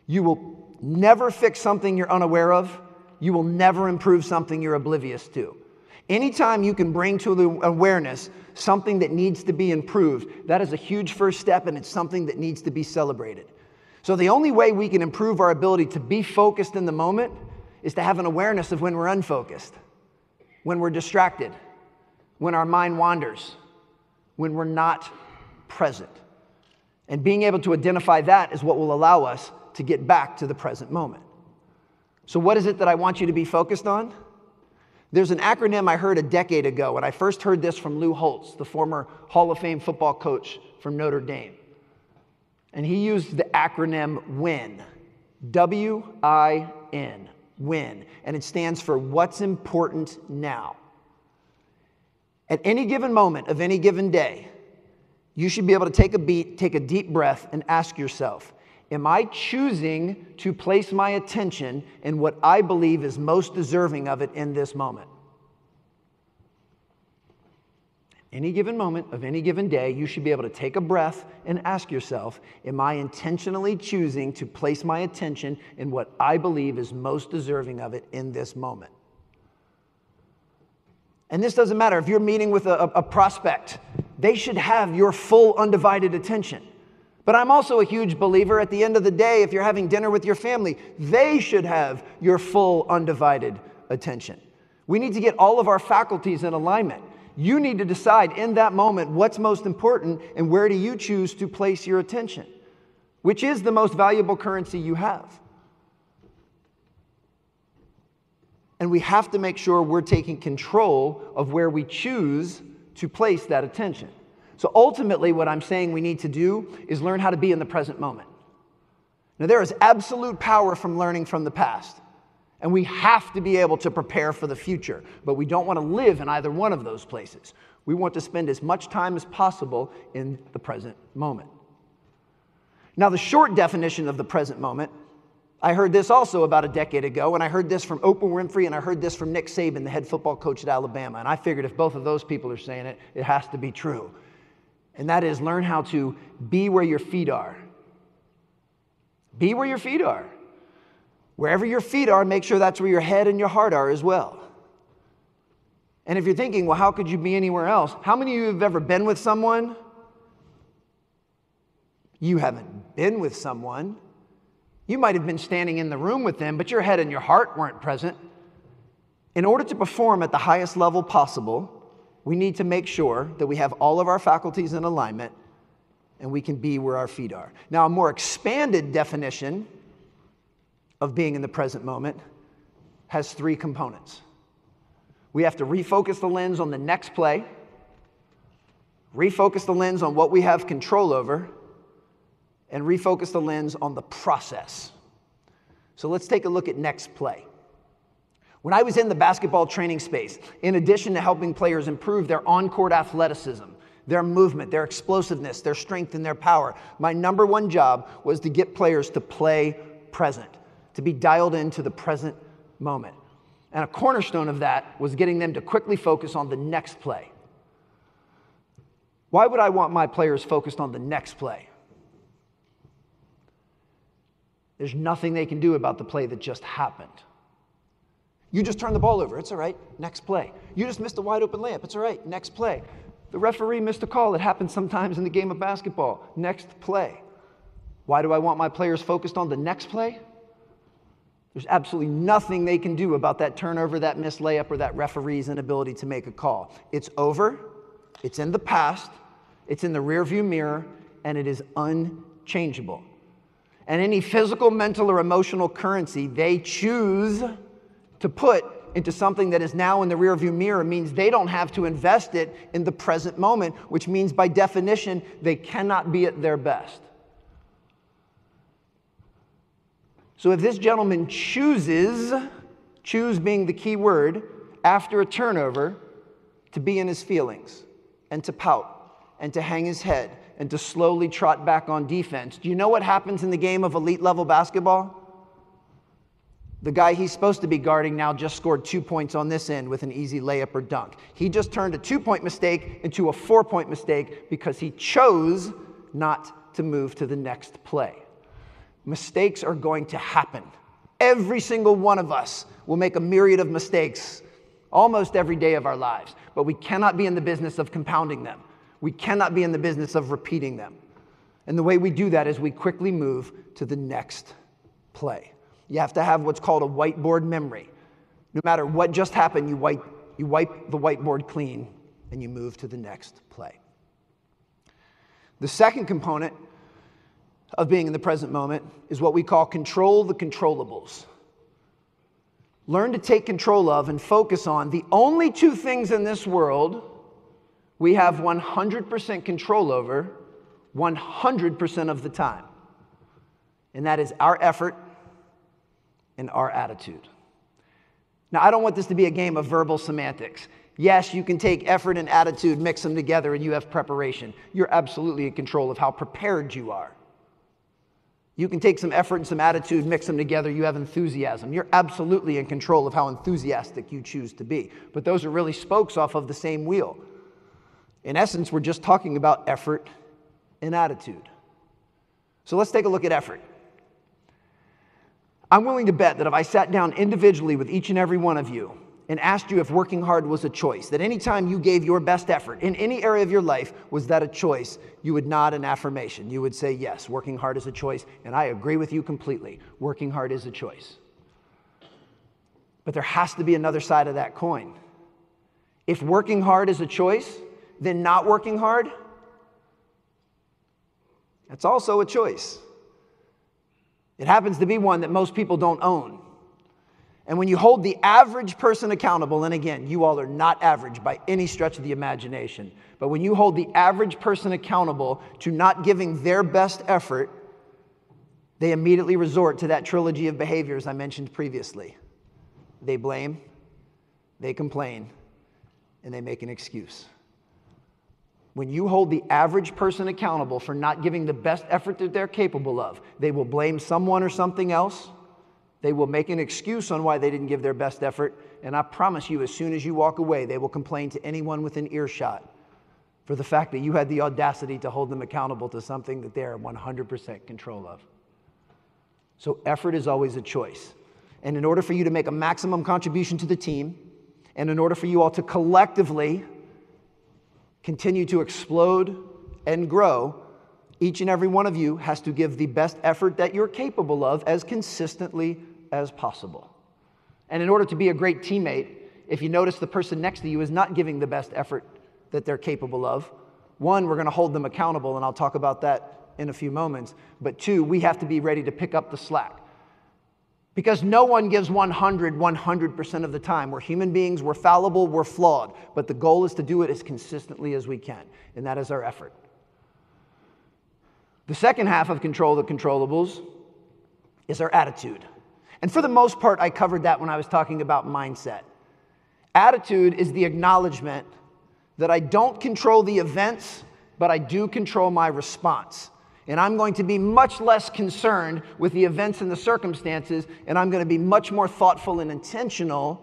You will never fix something you're unaware of. You will never improve something you're oblivious to. Anytime you can bring to the awareness something that needs to be improved, that is a huge first step, and it's something that needs to be celebrated. So the only way we can improve our ability to be focused in the moment is to have an awareness of when we're unfocused, when we're distracted, when our mind wanders, when we're not present. And being able to identify that is what will allow us to get back to the present moment. So what is it that I want you to be focused on? There's an acronym I heard a decade ago, and I first heard this from Lou Holtz, the former Hall of Fame football coach from Notre Dame. And he used the acronym WIN, W-I-N, WIN. And it stands for what's important now. At any given moment of any given day, you should be able to take a beat, take a deep breath, and ask yourself, am I choosing to place my attention in what I believe is most deserving of it in this moment? Any given moment of any given day, you should be able to take a breath and ask yourself, am I intentionally choosing to place my attention in what I believe is most deserving of it in this moment? And this doesn't matter. If you're meeting with a prospect, they should have your full, undivided attention. But I'm also a huge believer, at the end of the day, if you're having dinner with your family, they should have your full, undivided attention. We need to get all of our faculties in alignment. You need to decide in that moment what's most important and where do you choose to place your attention, which is the most valuable currency you have. And we have to make sure we're taking control of where we choose to place that attention. So ultimately, what I'm saying we need to do is learn how to be in the present moment. Now, there is absolute power from learning from the past, and we have to be able to prepare for the future, but we don't want to live in either one of those places. We want to spend as much time as possible in the present moment. Now, the short definition of the present moment, I heard this also about a decade ago, and I heard this from Oprah Winfrey, and I heard this from Nick Saban, the head football coach at Alabama, and I figured if both of those people are saying it, it has to be true. And that is learn how to be where your feet are. Be where your feet are. Wherever your feet are, make sure that's where your head and your heart are as well. And if you're thinking, well, how could you be anywhere else? How many of you have ever been with someone? You haven't been with someone. You might have been standing in the room with them, but your head and your heart weren't present. In order to perform at the highest level possible, we need to make sure that we have all of our faculties in alignment and we can be where our feet are. Now, a more expanded definition of being in the present moment has three components. We have to refocus the lens on the next play, refocus the lens on what we have control over, and refocus the lens on the process. So let's take a look at next play. When I was in the basketball training space, in addition to helping players improve their on-court athleticism, their movement, their explosiveness, their strength, and their power, my number one job was to get players to play present, to be dialed into the present moment. And a cornerstone of that was getting them to quickly focus on the next play. Why would I want my players focused on the next play? There's nothing they can do about the play that just happened. You just turned the ball over. It's all right. Next play. You just missed a wide open layup. It's all right. Next play. The referee missed a call. It happens sometimes in the game of basketball. Next play. Why do I want my players focused on the next play? There's absolutely nothing they can do about that turnover, that missed layup, or that referee's inability to make a call. It's over. It's in the past. It's in the rearview mirror, and it is unchangeable. And any physical, mental, or emotional currency they choose to put into something that is now in the rearview mirror means they don't have to invest it in the present moment, which means by definition they cannot be at their best. So if this gentleman chooses, choose being the key word, after a turnover, to be in his feelings and to pout and to hang his head and to slowly trot back on defense. Do you know what happens in the game of elite level basketball? The guy he's supposed to be guarding now just scored 2 points on this end with an easy layup or dunk. He just turned a 2-point mistake into a 4-point mistake because he chose not to move to the next play. Mistakes are going to happen. Every single one of us will make a myriad of mistakes almost every day of our lives, but we cannot be in the business of compounding them. We cannot be in the business of repeating them. And the way we do that is we quickly move to the next play. You have to have what's called a whiteboard memory. No matter what just happened, you wipe the whiteboard clean and you move to the next play. The second component of being in the present moment is what we call control the controllables. Learn to take control of and focus on the only two things in this world we have 100% control over 100% of the time. And that is our effort and our attitude. Now, I don't want this to be a game of verbal semantics. Yes, you can take effort and attitude, mix them together, and you have preparation. You're absolutely in control of how prepared you are. You can take some effort and some attitude, mix them together, you have enthusiasm. You're absolutely in control of how enthusiastic you choose to be. But those are really spokes off of the same wheel. In essence, we're just talking about effort and attitude. So let's take a look at effort. I'm willing to bet that if I sat down individually with each and every one of you and asked you if working hard was a choice, that any time you gave your best effort in any area of your life, was that a choice, you would nod an affirmation. You would say, yes, working hard is a choice, and I agree with you completely. Working hard is a choice. But there has to be another side of that coin. If working hard is a choice, then not working hard, that's also a choice. It happens to be one that most people don't own. And when you hold the average person accountable, and again, you all are not average by any stretch of the imagination, but when you hold the average person accountable to not giving their best effort, they immediately resort to that trilogy of behaviors I mentioned previously. They blame, they complain, and they make an excuse. When you hold the average person accountable for not giving the best effort that they're capable of, they will blame someone or something else. They will make an excuse on why they didn't give their best effort, and I promise you, as soon as you walk away, they will complain to anyone within earshot for the fact that you had the audacity to hold them accountable to something that they are 100% control of. So effort is always a choice. And in order for you to make a maximum contribution to the team, and in order for you all to collectively continue to explode and grow, each and every one of you has to give the best effort that you're capable of as consistently as possible. And in order to be a great teammate, if you notice the person next to you is not giving the best effort that they're capable of, one, we're going to hold them accountable, and I'll talk about that in a few moments, but two, we have to be ready to pick up the slack. Because no one gives 100% of the time. We're human beings, we're fallible, we're flawed, but the goal is to do it as consistently as we can, and that is our effort. The second half of control the controllables is our attitude. And for the most part, I covered that when I was talking about mindset. Attitude is the acknowledgement that I don't control the events, but I do control my response. And I'm going to be much less concerned with the events and the circumstances, and I'm going to be much more thoughtful and intentional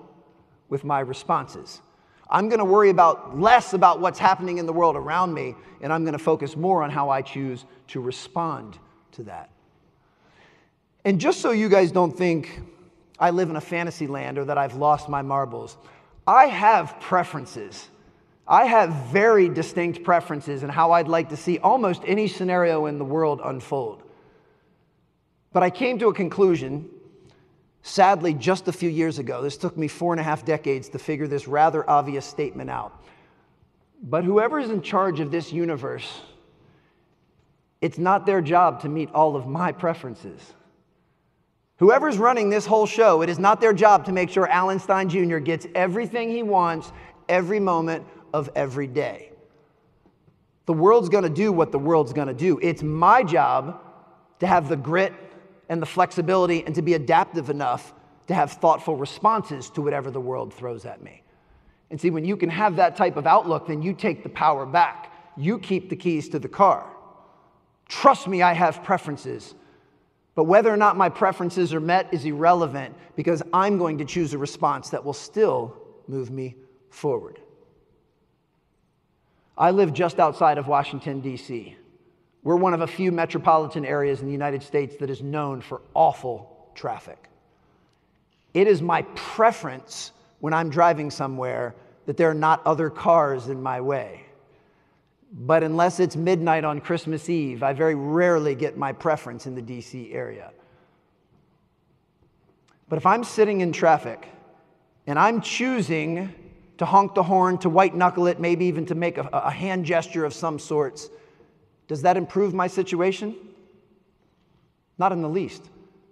with my responses. I'm going to worry less about what's happening in the world around me, and I'm going to focus more on how I choose to respond to that. And just so you guys don't think I live in a fantasy land or that I've lost my marbles, I have preferences. I have very distinct preferences in how I'd like to see almost any scenario in the world unfold. But I came to a conclusion, sadly, just a few years ago. This took me 4.5 decades to figure this rather obvious statement out. But whoever is in charge of this universe, it's not their job to meet all of my preferences. Whoever's running this whole show, it is not their job to make sure Alan Stein Jr. gets everything he wants, every moment of every day. The world's going to do what the world's going to do. It's my job to have the grit and the flexibility and to be adaptive enough to have thoughtful responses to whatever the world throws at me. And see, when you can have that type of outlook, then you take the power back. You keep the keys to the car. Trust me, I have preferences. But whether or not my preferences are met is irrelevant because I'm going to choose a response that will still move me forward. I live just outside of Washington, D.C. We're one of a few metropolitan areas in the United States that is known for awful traffic. It is my preference when I'm driving somewhere that there are not other cars in my way. But unless it's midnight on Christmas Eve, I very rarely get my preference in the D.C. area. But if I'm sitting in traffic and I'm choosing to honk the horn, to white knuckle it, maybe even to make a hand gesture of some sorts, does that improve my situation? Not in the least.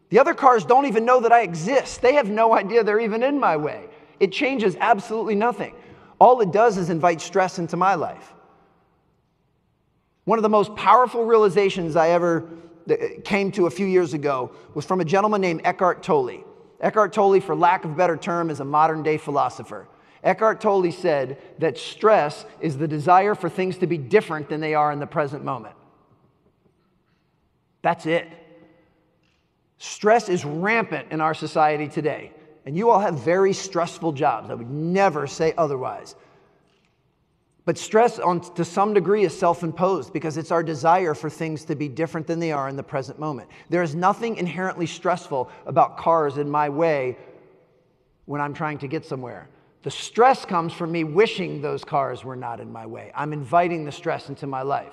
The other cars don't even know that I exist. They have no idea they're even in my way. It changes absolutely nothing. All it does is invite stress into my life. One of the most powerful realizations I ever came to a few years ago was from a gentleman named Eckhart Tolle. Eckhart Tolle, for lack of a better term, is a modern-day philosopher. Eckhart Tolle said that stress is the desire for things to be different than they are in the present moment. That's it. Stress is rampant in our society today, and you all have very stressful jobs. I would never say otherwise. But stress, to some degree, is self-imposed because it's our desire for things to be different than they are in the present moment. There is nothing inherently stressful about cars in my way when I'm trying to get somewhere. The stress comes from me wishing those cars were not in my way. I'm inviting the stress into my life.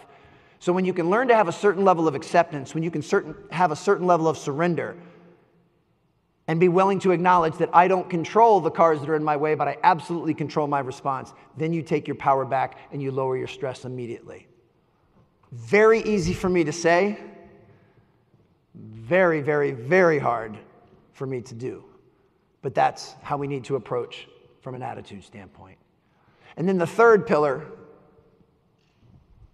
So when you can learn to have a certain level of acceptance, when you can have a certain level of surrender, and be willing to acknowledge that I don't control the cars that are in my way, but I absolutely control my response, then you take your power back and you lower your stress immediately. Very easy for me to say, very, very, very hard for me to do. But that's how we need to approach from an attitude standpoint. And then the third pillar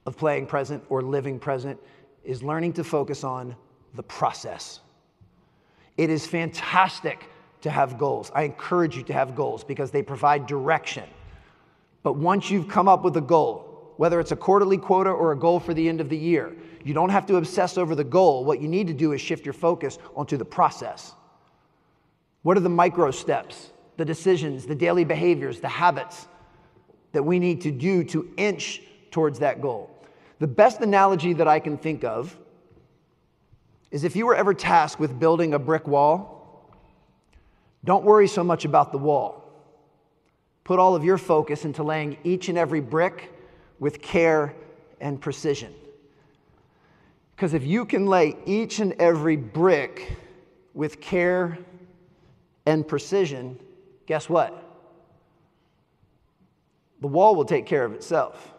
of playing present or living present is learning to focus on the process. It is fantastic to have goals. I encourage you to have goals because they provide direction. But once you've come up with a goal, whether it's a quarterly quota or a goal for the end of the year, you don't have to obsess over the goal. What you need to do is shift your focus onto the process. What are the micro steps, the decisions, the daily behaviors, the habits that we need to do to inch towards that goal? The best analogy that I can think of is if you were ever tasked with building a brick wall, don't worry so much about the wall. Put all of your focus into laying each and every brick with care and precision. Because if you can lay each and every brick with care and precision, guess what? The wall will take care of itself.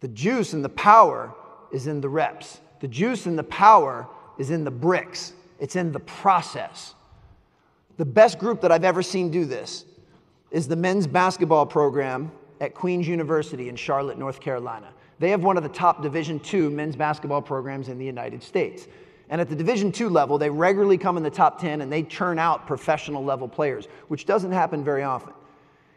The juice and the power is in the reps. The juice and the power is in the bricks. It's in the process. The best group that I've ever seen do this is the men's basketball program at Queens University in Charlotte, North Carolina. They have one of the top Division II men's basketball programs in the United States. And at the Division II level, they regularly come in the top 10 and they churn out professional level players, which doesn't happen very often.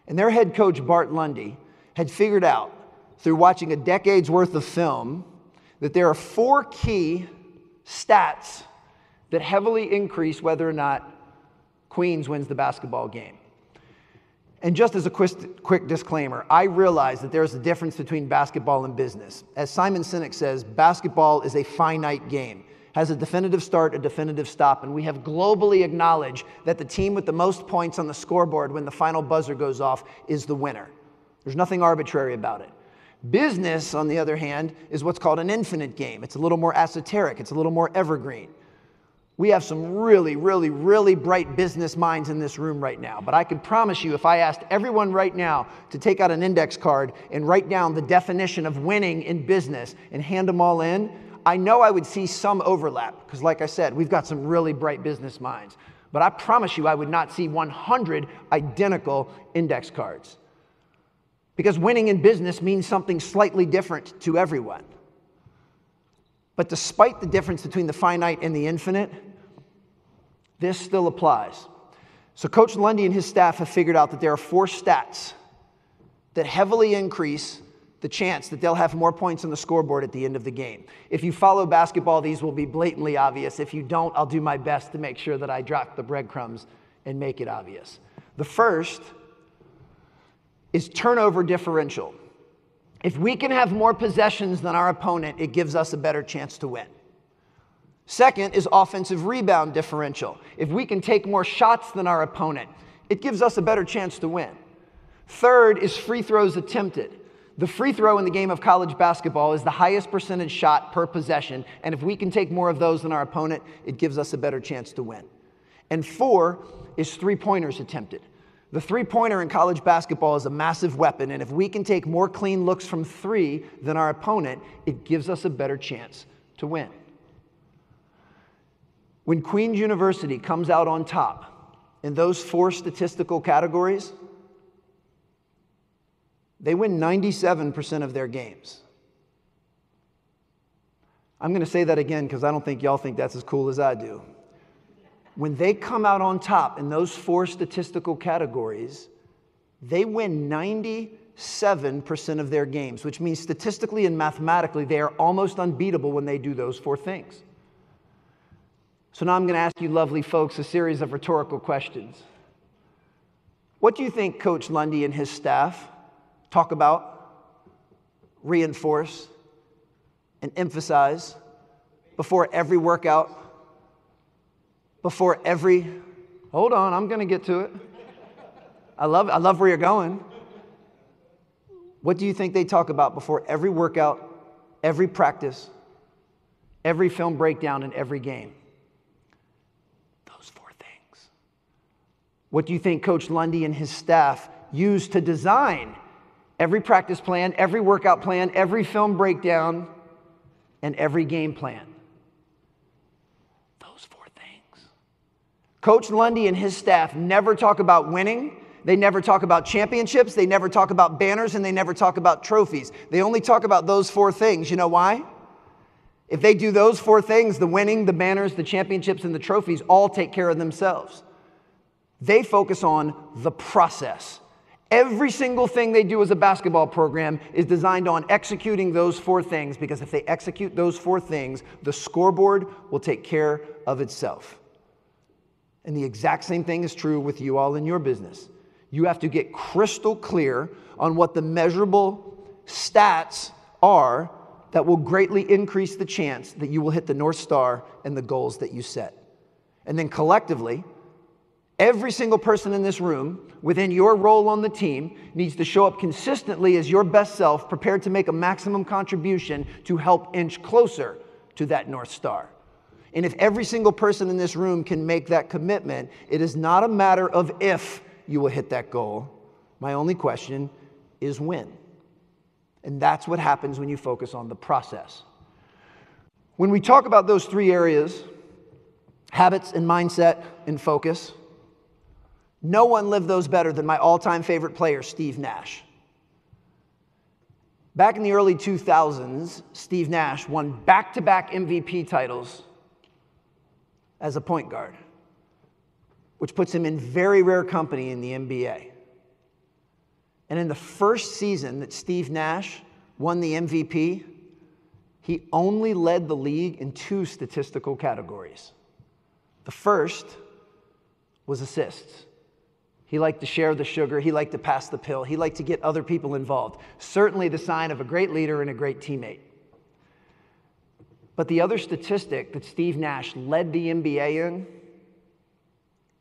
And their head coach, Bart Lundy, had figured out through watching a decade's worth of film that there are four key stats that heavily increase whether or not Queens wins the basketball game. And just as a quick disclaimer, I realize that there's a difference between basketball and business. As Simon Sinek says, basketball is a finite game, has a definitive start, a definitive stop, and we have globally acknowledged that the team with the most points on the scoreboard when the final buzzer goes off is the winner. There's nothing arbitrary about it. Business, on the other hand, is what's called an infinite game. It's a little more esoteric. It's a little more evergreen. We have some really, really, really bright business minds in this room right now. But I could promise you, if I asked everyone right now to take out an index card and write down the definition of winning in business and hand them all in, I know I would see some overlap. Because like I said, we've got some really bright business minds. But I promise you, I would not see 100 identical index cards. Because winning in business means something slightly different to everyone. But despite the difference between the finite and the infinite, this still applies. So Coach Lundy and his staff have figured out that there are four stats that heavily increase the chance that they'll have more points on the scoreboard at the end of the game. If you follow basketball, these will be blatantly obvious. If you don't, I'll do my best to make sure that I drop the breadcrumbs and make it obvious. The first is turnover differential. If we can have more possessions than our opponent, it gives us a better chance to win. Second is offensive rebound differential. If we can take more shots than our opponent, It gives us a better chance to win. Third is free throws attempted. The free throw in the game of college basketball is the highest percentage shot per possession, and if we can take more of those than our opponent, it gives us a better chance to win. And four is three-pointers attempted. The three-pointer in college basketball is a massive weapon, and if we can take more clean looks from three than our opponent, it gives us a better chance to win. When Queens University comes out on top in those four statistical categories, they win 97% of their games. I'm going to say that again because I don't think y'all think that's as cool as I do. When they come out on top in those four statistical categories, they win 97% of their games, which means statistically and mathematically, they are almost unbeatable when they do those four things. So now I'm going to ask you lovely folks a series of rhetorical questions. What do you think Coach Lundy and his staff talk about, reinforce, and emphasize before every workout? Before every, hold on, I'm going to get to it. I love where you're going. What do you think they talk about before every workout, every practice, every film breakdown, and every game? Those four things. What do you think Coach Lundy and his staff use to design every practice plan, every workout plan, every film breakdown, and every game plan? Coach Lundy and his staff never talk about winning. They never talk about championships. They never talk about banners, and they never talk about trophies. They only talk about those four things. You know why? If they do those four things, the winning, the banners, the championships, and the trophies all take care of themselves. They focus on the process. Every single thing they do as a basketball program is designed on executing those four things, because if they execute those four things, the scoreboard will take care of itself. And the exact same thing is true with you all in your business. You have to get crystal clear on what the measurable stats are that will greatly increase the chance that you will hit the North Star and the goals that you set. And then collectively, every single person in this room, within your role on the team, needs to show up consistently as your best self, prepared to make a maximum contribution to help inch closer to that North Star. And if every single person in this room can make that commitment, it is not a matter of if you will hit that goal. My only question is when. And that's what happens when you focus on the process. When we talk about those three areas, habits and mindset and focus, no one lived those better than my all-time favorite player, Steve Nash. Back in the early 2000s, Steve Nash won back-to-back MVP titles as a point guard, which puts him in very rare company in the NBA. And in the first season that Steve Nash won the MVP, he only led the league in two statistical categories. The first was assists. He liked to share the sugar, he liked to pass the pill, he liked to get other people involved. Certainly the sign of a great leader and a great teammate. But the other statistic that Steve Nash led the NBA in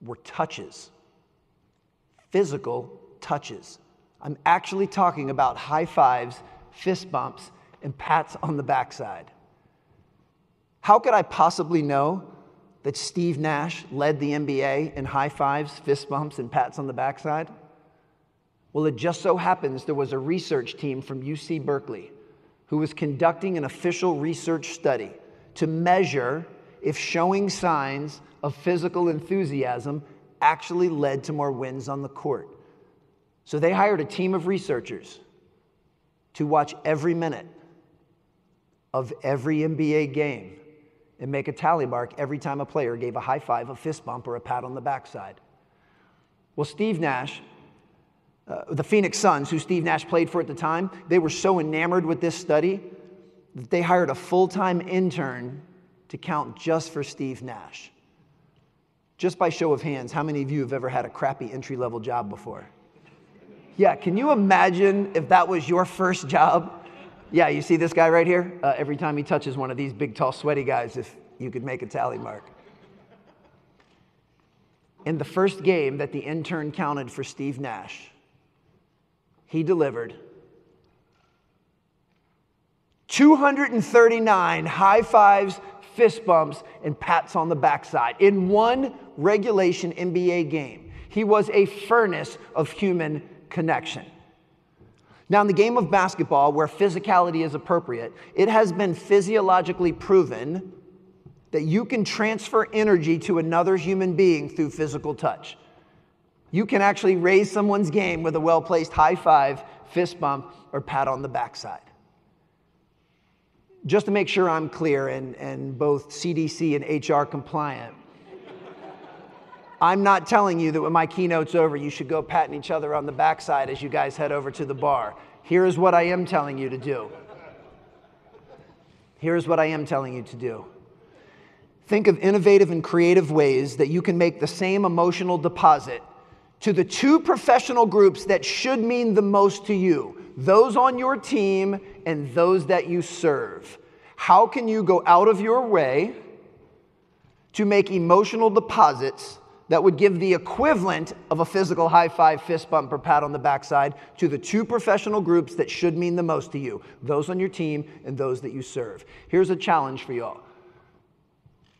were touches, physical touches. I'm actually talking about high fives, fist bumps, and pats on the backside. How could I possibly know that Steve Nash led the NBA in high fives, fist bumps, and pats on the backside? Well, it just so happens there was a research team from UC Berkeley who was conducting an official research study to measure if showing signs of physical enthusiasm actually led to more wins on the court. So they hired a team of researchers to watch every minute of every NBA game and make a tally mark every time a player gave a high five, a fist bump, or a pat on the backside. Well, Steve Nash, the Phoenix Suns, who Steve Nash played for at the time, they were so enamored with this study that they hired a full-time intern to count just for Steve Nash. Just by show of hands, how many of you have ever had a crappy entry-level job before? Yeah, can you imagine if that was your first job? Yeah, you see this guy right here? Every time he touches one of these big, tall, sweaty guys, if you could make a tally mark. In the first game that the intern counted for Steve Nash, he delivered 239 high fives, fist bumps, and pats on the backside in one regulation NBA game. He was a furnace of human connection. Now, in the game of basketball, where physicality is appropriate, it has been physiologically proven that you can transfer energy to another human being through physical touch. You can actually raise someone's game with a well-placed high five, fist bump, or pat on the backside. Just to make sure I'm clear and both CDC and HR compliant, I'm not telling you that when my keynote's over, you should go patting each other on the backside as you guys head over to the bar. Here is what I am telling you to do. Here is what I am telling you to do. Think of innovative and creative ways that you can make the same emotional deposit to the two professional groups that should mean the most to you, those on your team and those that you serve. How can you go out of your way to make emotional deposits that would give the equivalent of a physical high five, fist bump, or pat on the backside to the two professional groups that should mean the most to you, those on your team and those that you serve? Here's a challenge for y'all.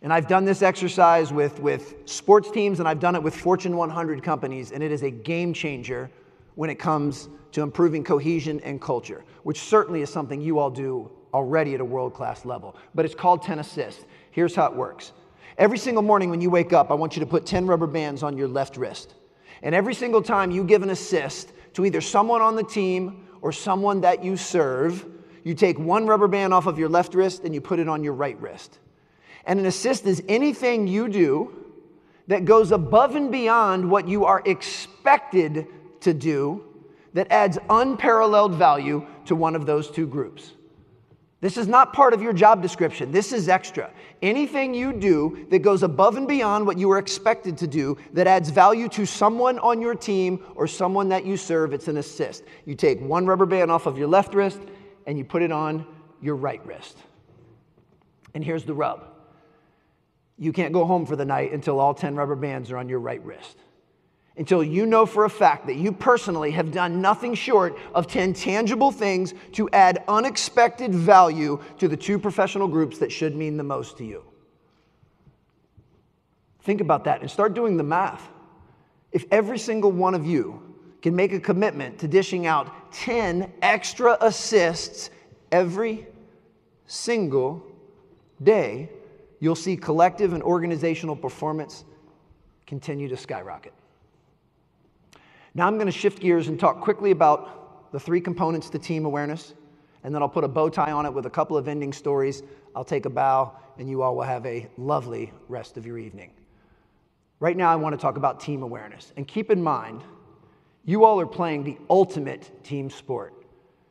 And I've done this exercise with sports teams, and I've done it with Fortune 100 companies, and it is a game changer when it comes to improving cohesion and culture, which certainly is something you all do already at a world-class level. But it's called 10 assists. Here's how it works. Every single morning when you wake up, I want you to put 10 rubber bands on your left wrist. And every single time you give an assist to either someone on the team or someone that you serve, you take one rubber band off of your left wrist and you put it on your right wrist. And an assist is anything you do that goes above and beyond what you are expected to do that adds unparalleled value to one of those two groups. This is not part of your job description. This is extra. Anything you do that goes above and beyond what you are expected to do that adds value to someone on your team or someone that you serve, it's an assist. You take one rubber band off of your left wrist and you put it on your right wrist. And here's the rub. You can't go home for the night until all 10 rubber bands are on your right wrist. Until you know for a fact that you personally have done nothing short of 10 tangible things to add unexpected value to the two professional groups that should mean the most to you. Think about that and start doing the math. If every single one of you can make a commitment to dishing out 10 extra assists every single day, you'll see collective and organizational performance continue to skyrocket. Now I'm going to shift gears and talk quickly about the three components to team awareness, and then I'll put a bow tie on it with a couple of ending stories. I'll take a bow, and you all will have a lovely rest of your evening. Right now I want to talk about team awareness. And keep in mind, you all are playing the ultimate team sport.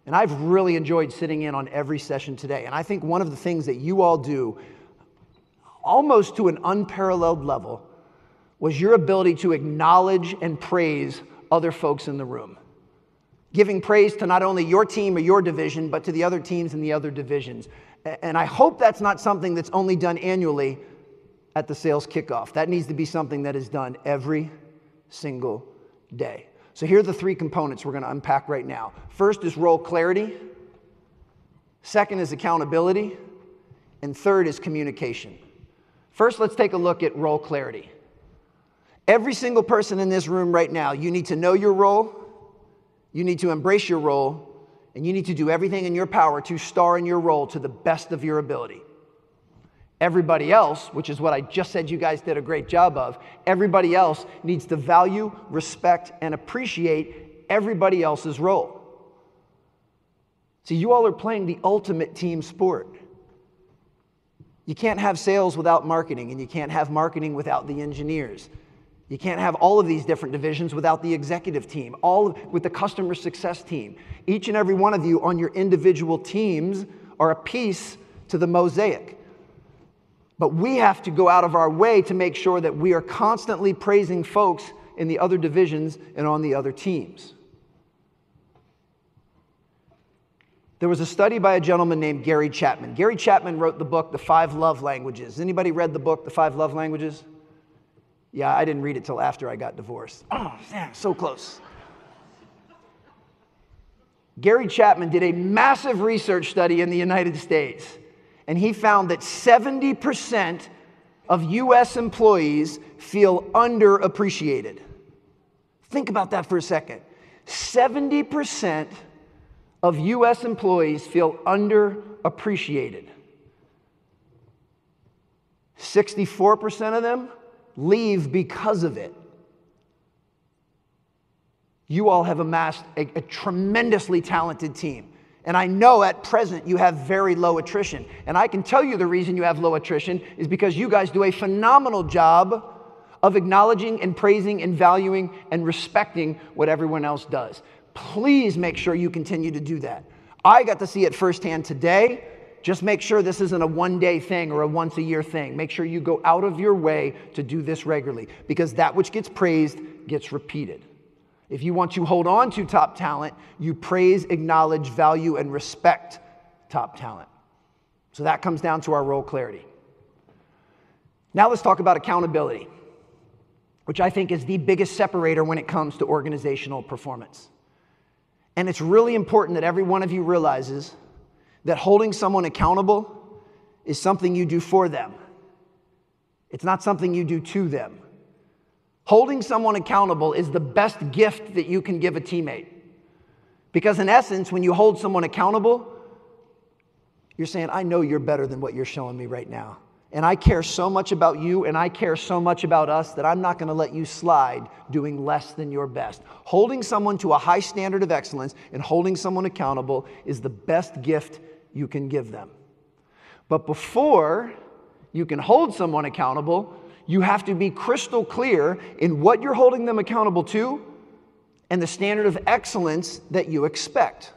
And I've really enjoyed sitting in on every session today. And I think one of the things that you all do almost to an unparalleled level was your ability to acknowledge and praise other folks in the room. Giving praise to not only your team or your division, but to the other teams in the other divisions. And I hope that's not something that's only done annually at the sales kickoff. That needs to be something that is done every single day. So here are the three components we're going to unpack right now. First is role clarity. Second is accountability. And third is communication. First, let's take a look at role clarity. Every single person in this room right now, you need to know your role, you need to embrace your role, and you need to do everything in your power to star in your role to the best of your ability. Everybody else, which is what I just said you guys did a great job of, everybody else needs to value, respect, and appreciate everybody else's role. See, you all are playing the ultimate team sport. You can't have sales without marketing, and you can't have marketing without the engineers. You can't have all of these different divisions without the executive team, all with the customer success team. Each and every one of you on your individual teams are a piece to the mosaic. But we have to go out of our way to make sure that we are constantly praising folks in the other divisions and on the other teams. There was a study by a gentleman named Gary Chapman. Gary Chapman wrote the book, The Five Love Languages. Anybody read the book, The Five Love Languages? Yeah, I didn't read it till after I got divorced. Oh, man, so close. Gary Chapman did a massive research study in the United States, and he found that 70% of U.S. employees feel underappreciated. Think about that for a second. 70% of U.S. employees feel underappreciated. 64% of them leave because of it. You all have amassed a tremendously talented team. And I know at present you have very low attrition. And I can tell you the reason you have low attrition is because you guys do a phenomenal job of acknowledging and praising and valuing and respecting what everyone else does. Please make sure you continue to do that. I got to see it firsthand today. Just make sure this isn't a one-day thing or a once-a-year thing. Make sure you go out of your way to do this regularly, because that which gets praised gets repeated. If you want to hold on to top talent, you praise, acknowledge, value, and respect top talent. So that comes down to our role clarity. Now let's talk about accountability, which I think is the biggest separator when it comes to organizational performance. And it's really important that every one of you realizes that holding someone accountable is something you do for them. It's not something you do to them. Holding someone accountable is the best gift that you can give a teammate. Because in essence, when you hold someone accountable, you're saying, I know you're better than what you're showing me right now. And I care so much about you, and I care so much about us, that I'm not going to let you slide doing less than your best. Holding someone to a high standard of excellence and holding someone accountable is the best gift you can give them. But before you can hold someone accountable, you have to be crystal clear in what you're holding them accountable to and the standard of excellence that you expect.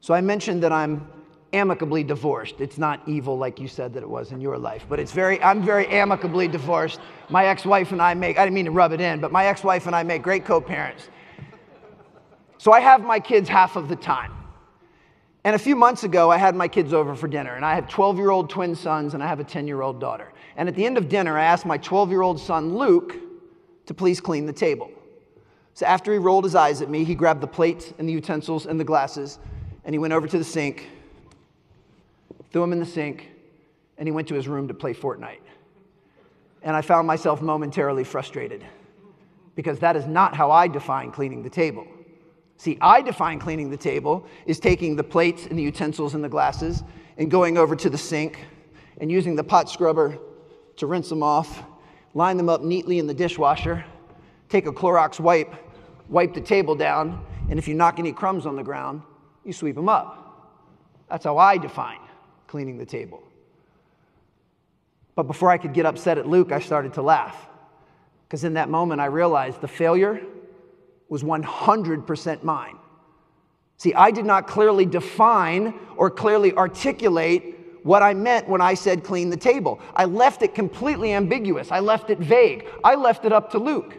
So I mentioned that I'm amicably divorced. It's not evil like you said that it was in your life, but I'm very amicably divorced. My ex-wife and I make, I didn't mean to rub it in, but my ex-wife and I make great co-parents. So I have my kids half of the time. And a few months ago, I had my kids over for dinner, and I have 12-year-old twin sons, and I have a 10-year-old daughter. And at the end of dinner, I asked my 12-year-old son, Luke, to please clean the table. So after he rolled his eyes at me, he grabbed the plates and the utensils and the glasses, and he went over to the sink, threw them in the sink, and he went to his room to play Fortnite. And I found myself momentarily frustrated, because that is not how I define cleaning the table. See, I define cleaning the table is taking the plates and the utensils and the glasses and going over to the sink and using the pot scrubber to rinse them off, line them up neatly in the dishwasher, take a Clorox wipe, wipe the table down, and if you knock any crumbs on the ground, you sweep them up. That's how I define cleaning the table. But before I could get upset at Luke, I started to laugh, because in that moment I realized the failure was 100% mine. See, I did not clearly define or clearly articulate what I meant when I said clean the table. I left it completely ambiguous. I left it vague. I left it up to Luke.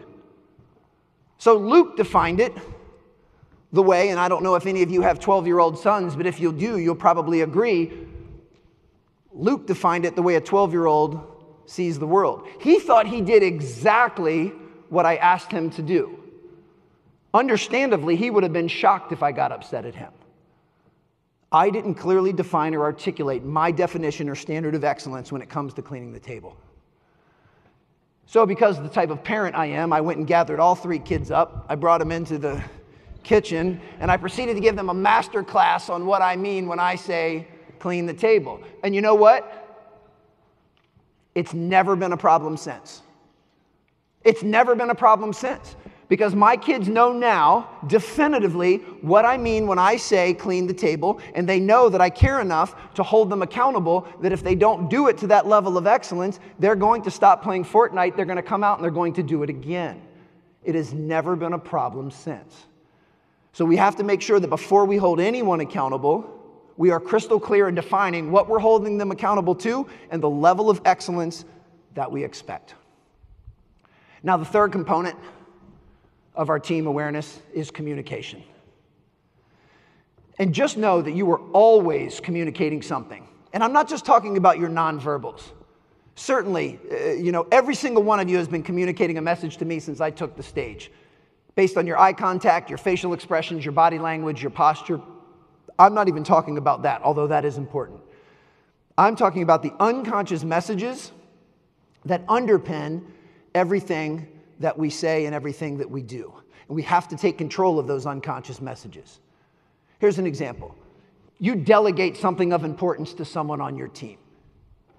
So Luke defined it the way, and I don't know if any of you have 12-year-old sons, but if you do, you'll probably agree. Luke defined it the way a 12-year-old sees the world. He thought he did exactly what I asked him to do. Understandably, he would have been shocked if I got upset at him. I didn't clearly define or articulate my definition or standard of excellence when it comes to cleaning the table. So because of the type of parent I am, I went and gathered all three kids up. I brought them into the kitchen, and I proceeded to give them a master class on what I mean when I say clean the table. And you know what? It's never been a problem since. It's never been a problem since. Because my kids know now, definitively, what I mean when I say clean the table, and they know that I care enough to hold them accountable that if they don't do it to that level of excellence, they're going to stop playing Fortnite, they're going to come out, and they're going to do it again. It has never been a problem since. So we have to make sure that before we hold anyone accountable, we are crystal clear in defining what we're holding them accountable to and the level of excellence that we expect. Now, the third component of our team awareness is communication. And just know that you are always communicating something. And I'm not just talking about your nonverbals. Certainly, you know, every single one of you has been communicating a message to me since I took the stage. Based on your eye contact, your facial expressions, your body language, your posture. I'm not even talking about that, although that is important. I'm talking about the unconscious messages that underpin everything that we say and everything that we do. And we have to take control of those unconscious messages. Here's an example. You delegate something of importance to someone on your team.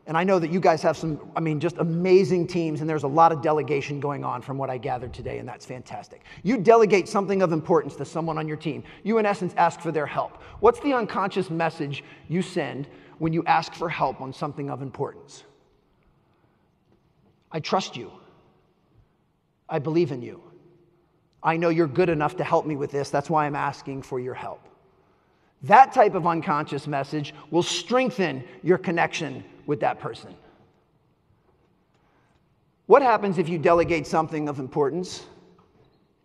And I know that you guys have some, I mean, just amazing teams, and there's a lot of delegation going on from what I gathered today, and that's fantastic. You delegate something of importance to someone on your team. You, in essence, ask for their help. What's the unconscious message you send when you ask for help on something of importance? I trust you. I believe in you. I know you're good enough to help me with this. That's why I'm asking for your help. That type of unconscious message will strengthen your connection with that person. What happens if you delegate something of importance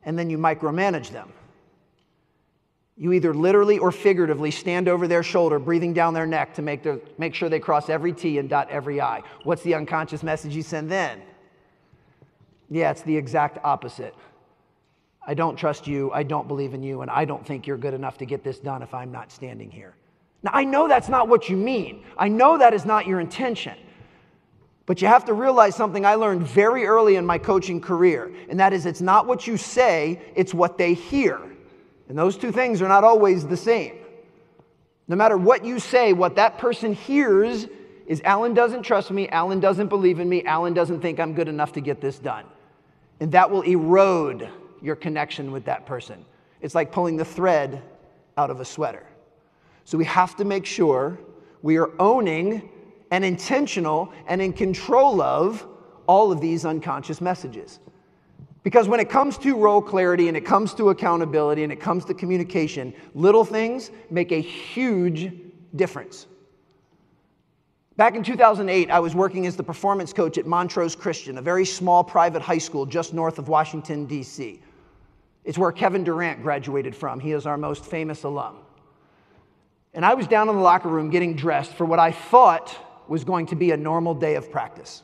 and then you micromanage them? You either literally or figuratively stand over their shoulder, breathing down their neck to make sure they cross every T and dot every I. What's the unconscious message you send then? Yeah, it's the exact opposite. I don't trust you, I don't believe in you, and I don't think you're good enough to get this done if I'm not standing here. Now, I know that's not what you mean. I know that is not your intention. But you have to realize something I learned very early in my coaching career, and that is it's not what you say, it's what they hear. And those two things are not always the same. No matter what you say, what that person hears is Alan doesn't trust me, Alan doesn't believe in me, Alan doesn't think I'm good enough to get this done. And that will erode your connection with that person. It's like pulling the thread out of a sweater. So we have to make sure we are owning and intentional and in control of all of these unconscious messages. Because when it comes to role clarity and it comes to accountability and it comes to communication, little things make a huge difference. Back in 2008, I was working as the performance coach at Montrose Christian, a very small private high school just north of Washington, D.C. It's where Kevin Durant graduated from. He is our most famous alum. And I was down in the locker room getting dressed for what I thought was going to be a normal day of practice.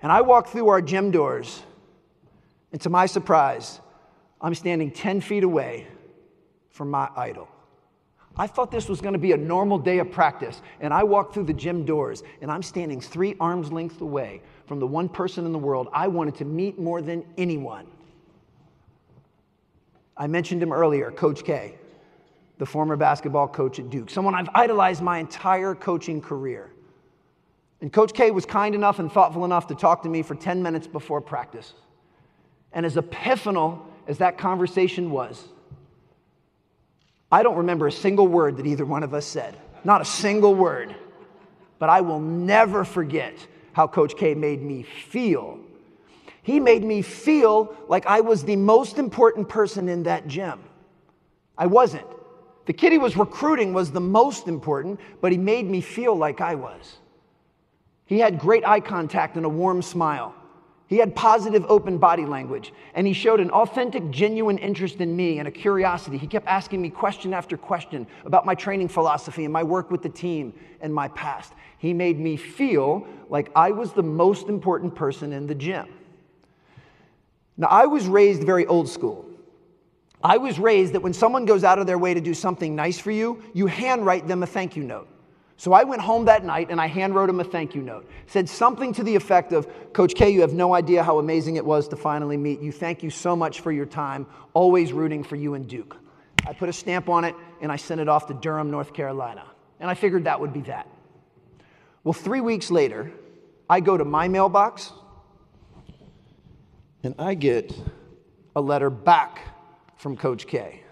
And I walked through our gym doors, and to my surprise, I'm standing 10 feet away from my idol. I thought this was going to be a normal day of practice, and I walked through the gym doors, and I'm standing 3 arms' lengths away from the one person in the world I wanted to meet more than anyone. I mentioned him earlier, Coach K. The former basketball coach at Duke, someone I've idolized my entire coaching career. And Coach K was kind enough and thoughtful enough to talk to me for 10 minutes before practice. And as epiphanal as that conversation was, I don't remember a single word that either one of us said. Not a single word. But I will never forget how Coach K made me feel. He made me feel like I was the most important person in that gym. I wasn't. The kid he was recruiting was the most important, but he made me feel like I was. He had great eye contact and a warm smile. He had positive open body language, and he showed an authentic, genuine interest in me and a curiosity. He kept asking me question after question about my training philosophy and my work with the team and my past. He made me feel like I was the most important person in the gym. Now, I was raised very old school. I was raised that when someone goes out of their way to do something nice for you, you handwrite them a thank you note. So I went home that night and I handwrote him a thank you note. Said something to the effect of, Coach K, you have no idea how amazing it was to finally meet you. Thank you so much for your time. Always rooting for you and Duke. I put a stamp on it and I sent it off to Durham, North Carolina. And I figured that would be that. Well, 3 weeks later, I go to my mailbox and I get a letter back from Coach K.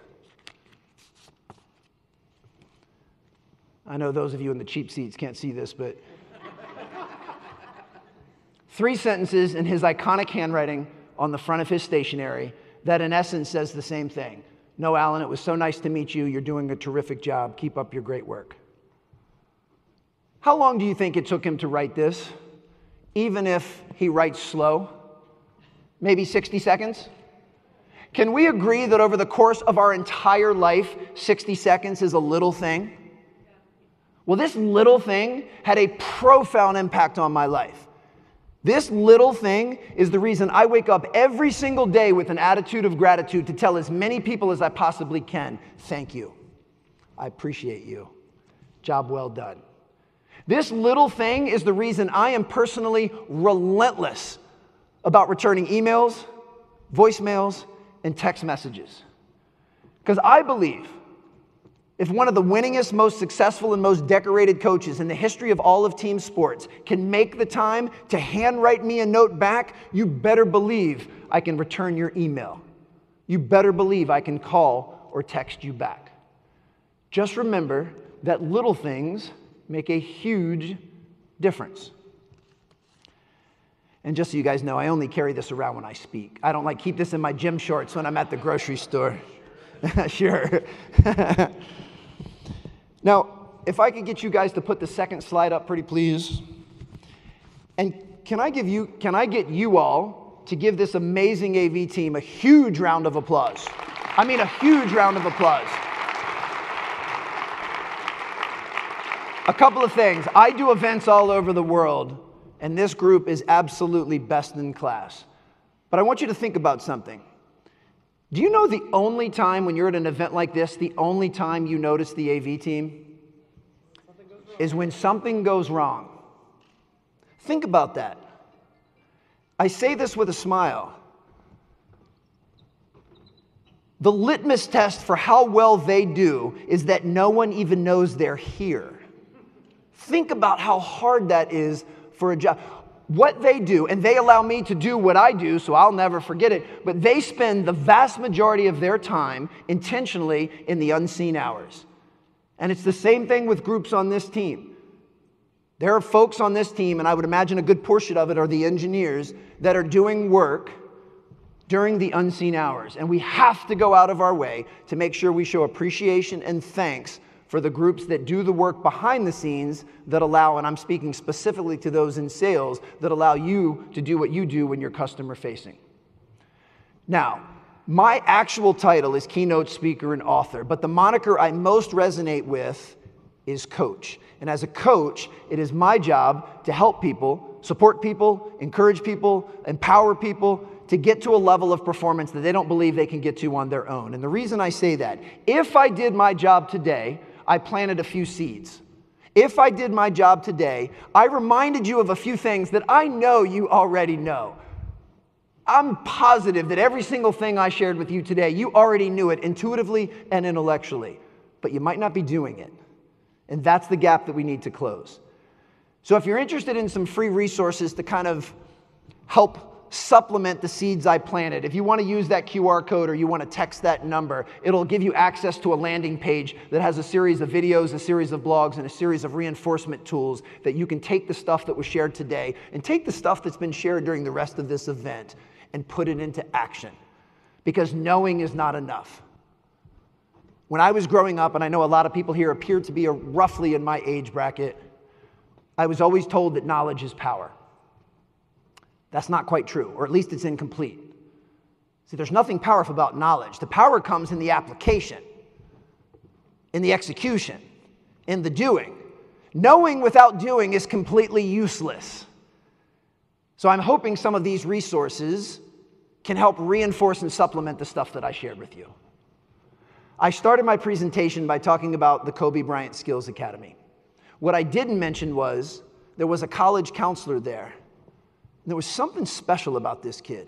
I know those of you in the cheap seats can't see this, but 3 sentences in his iconic handwriting on the front of his stationery that in essence says the same thing. No, Alan, it was so nice to meet you. You're doing a terrific job. Keep up your great work. How long do you think it took him to write this? Even if he writes slow? Maybe 60 seconds? Can we agree that over the course of our entire life, 60 seconds is a little thing? Well, this little thing had a profound impact on my life. This little thing is the reason I wake up every single day with an attitude of gratitude to tell as many people as I possibly can, thank you. I appreciate you. Job well done. This little thing is the reason I am personally relentless about returning emails, voicemails, and text messages. Because I believe if one of the winningest, most successful, and most decorated coaches in the history of all of team sports can make the time to handwrite me a note back, you better believe I can return your email. You better believe I can call or text you back. Just remember that little things make a huge difference. And just so you guys know, I only carry this around when I speak. I don't like keep this in my gym shorts when I'm at the grocery store. Sure. Now, if I could get you guys to put the second slide up, pretty please. And can I get you all to give this amazing AV team a huge round of applause? I mean, a huge round of applause. A couple of things. I do events all over the world, and this group is absolutely best in class. But I want you to think about something. Do you know the only time when you're at an event like this, the only time you notice the AV team is when something goes wrong? Think about that. I say this with a smile. The litmus test for how well they do is that no one even knows they're here. Think about how hard that is for a job. What they do, and they allow me to do what I do, so I'll never forget it, but they spend the vast majority of their time intentionally in the unseen hours. And it's the same thing with groups on this team. There are folks on this team, and I would imagine a good portion of it are the engineers, that are doing work during the unseen hours. And we have to go out of our way to make sure we show appreciation and thanks for the groups that do the work behind the scenes that allow, and I'm speaking specifically to those in sales, that allow you to do what you do when you're customer facing. Now, my actual title is keynote speaker and author, but the moniker I most resonate with is coach. And as a coach, it is my job to help people, support people, encourage people, empower people, to get to a level of performance that they don't believe they can get to on their own. And the reason I say that, if I did my job today, I planted a few seeds. If I did my job today, I reminded you of a few things that I know you already know. I'm positive that every single thing I shared with you today, you already knew it intuitively and intellectually, but you might not be doing it. And that's the gap that we need to close. So if you're interested in some free resources to kind of help supplement the seeds I planted. If you want to use that QR code or you want to text that number, it'll give you access to a landing page that has a series of videos, a series of blogs, and a series of reinforcement tools that you can take the stuff that was shared today and take the stuff that's been shared during the rest of this event and put it into action. Because knowing is not enough. When I was growing up, and I know a lot of people here appear to be roughly in my age bracket, I was always told that knowledge is power. That's not quite true, or at least it's incomplete. See, there's nothing powerful about knowledge. The power comes in the application, in the execution, in the doing. Knowing without doing is completely useless. So I'm hoping some of these resources can help reinforce and supplement the stuff that I shared with you. I started my presentation by talking about the Kobe Bryant Skills Academy. What I didn't mention was there was a college counselor there. There was something special about this kid.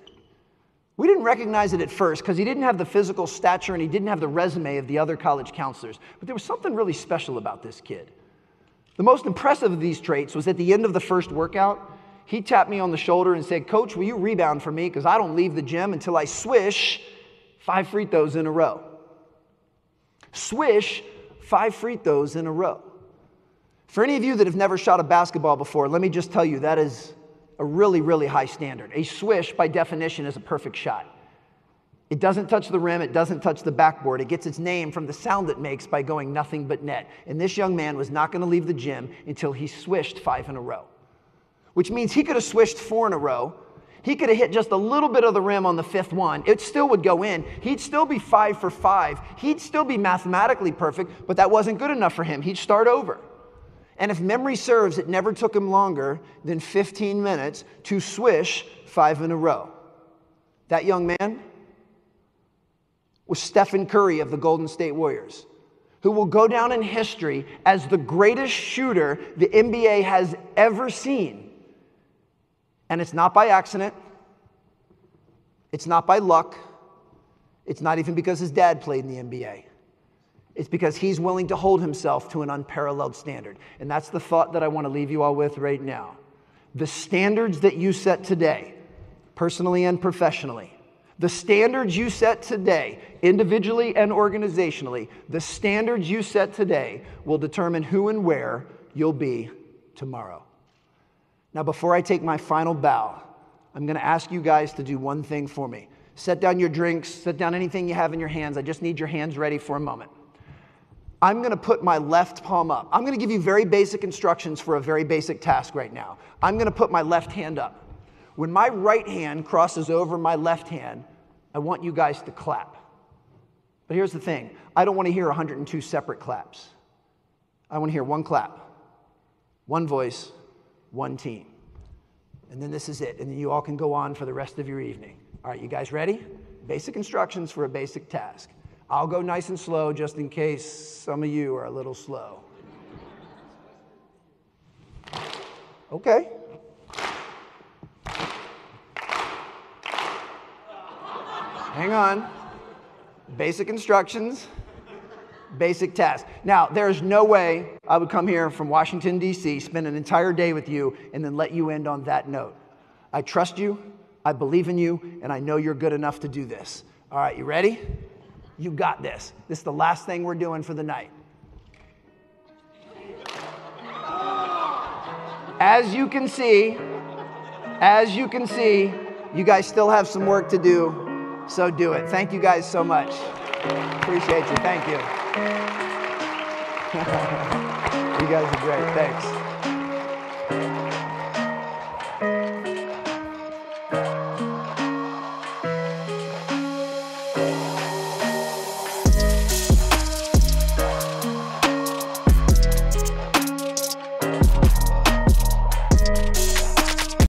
We didn't recognize it at first because he didn't have the physical stature and he didn't have the resume of the other college counselors, but there was something really special about this kid. The most impressive of these traits was at the end of the first workout, he tapped me on the shoulder and said, "Coach, will you rebound for me? Because I don't leave the gym until I swish 5 free throws in a row." Swish 5 free throws in a row. For any of you that have never shot a basketball before, let me just tell you, that is a really, really high standard. A swish, by definition, is a perfect shot. It doesn't touch the rim, it doesn't touch the backboard, it gets its name from the sound it makes by going nothing but net. And this young man was not going to leave the gym until he swished 5 in a row. Which means he could have swished 4 in a row, he could have hit just a little bit of the rim on the 5th one, it still would go in, he'd still be 5 for 5, he'd still be mathematically perfect, but that wasn't good enough for him, he'd start over. And if memory serves, it never took him longer than 15 minutes to swish 5 in a row. That young man was Stephen Curry of the Golden State Warriors, who will go down in history as the greatest shooter the NBA has ever seen. And it's not by accident. It's not by luck. It's not even because his dad played in the NBA. It's because he's willing to hold himself to an unparalleled standard. And that's the thought that I want to leave you all with right now. The standards that you set today, personally and professionally, the standards you set today, individually and organizationally, the standards you set today will determine who and where you'll be tomorrow. Now, before I take my final bow, I'm going to ask you guys to do one thing for me. Set down your drinks, set down anything you have in your hands. I just need your hands ready for a moment. I'm going to put my left palm up. I'm going to give you very basic instructions for a very basic task right now. I'm going to put my left hand up. When my right hand crosses over my left hand, I want you guys to clap. But here's the thing. I don't want to hear 102 separate claps. I want to hear one clap, one voice, one team. And then this is it. And then you all can go on for the rest of your evening. All right, you guys ready? Basic instructions for a basic task. I'll go nice and slow just in case some of you are a little slow. Okay. Hang on. Basic instructions, basic task. Now, there's no way I would come here from Washington, D.C., spend an entire day with you, and then let you end on that note. I trust you, I believe in you, and I know you're good enough to do this. All right, you ready? You got this. This is the last thing we're doing for the night. As you can see, you guys still have some work to do. So do it. Thank you guys so much. Appreciate you. Thank you. You guys are great. Thanks.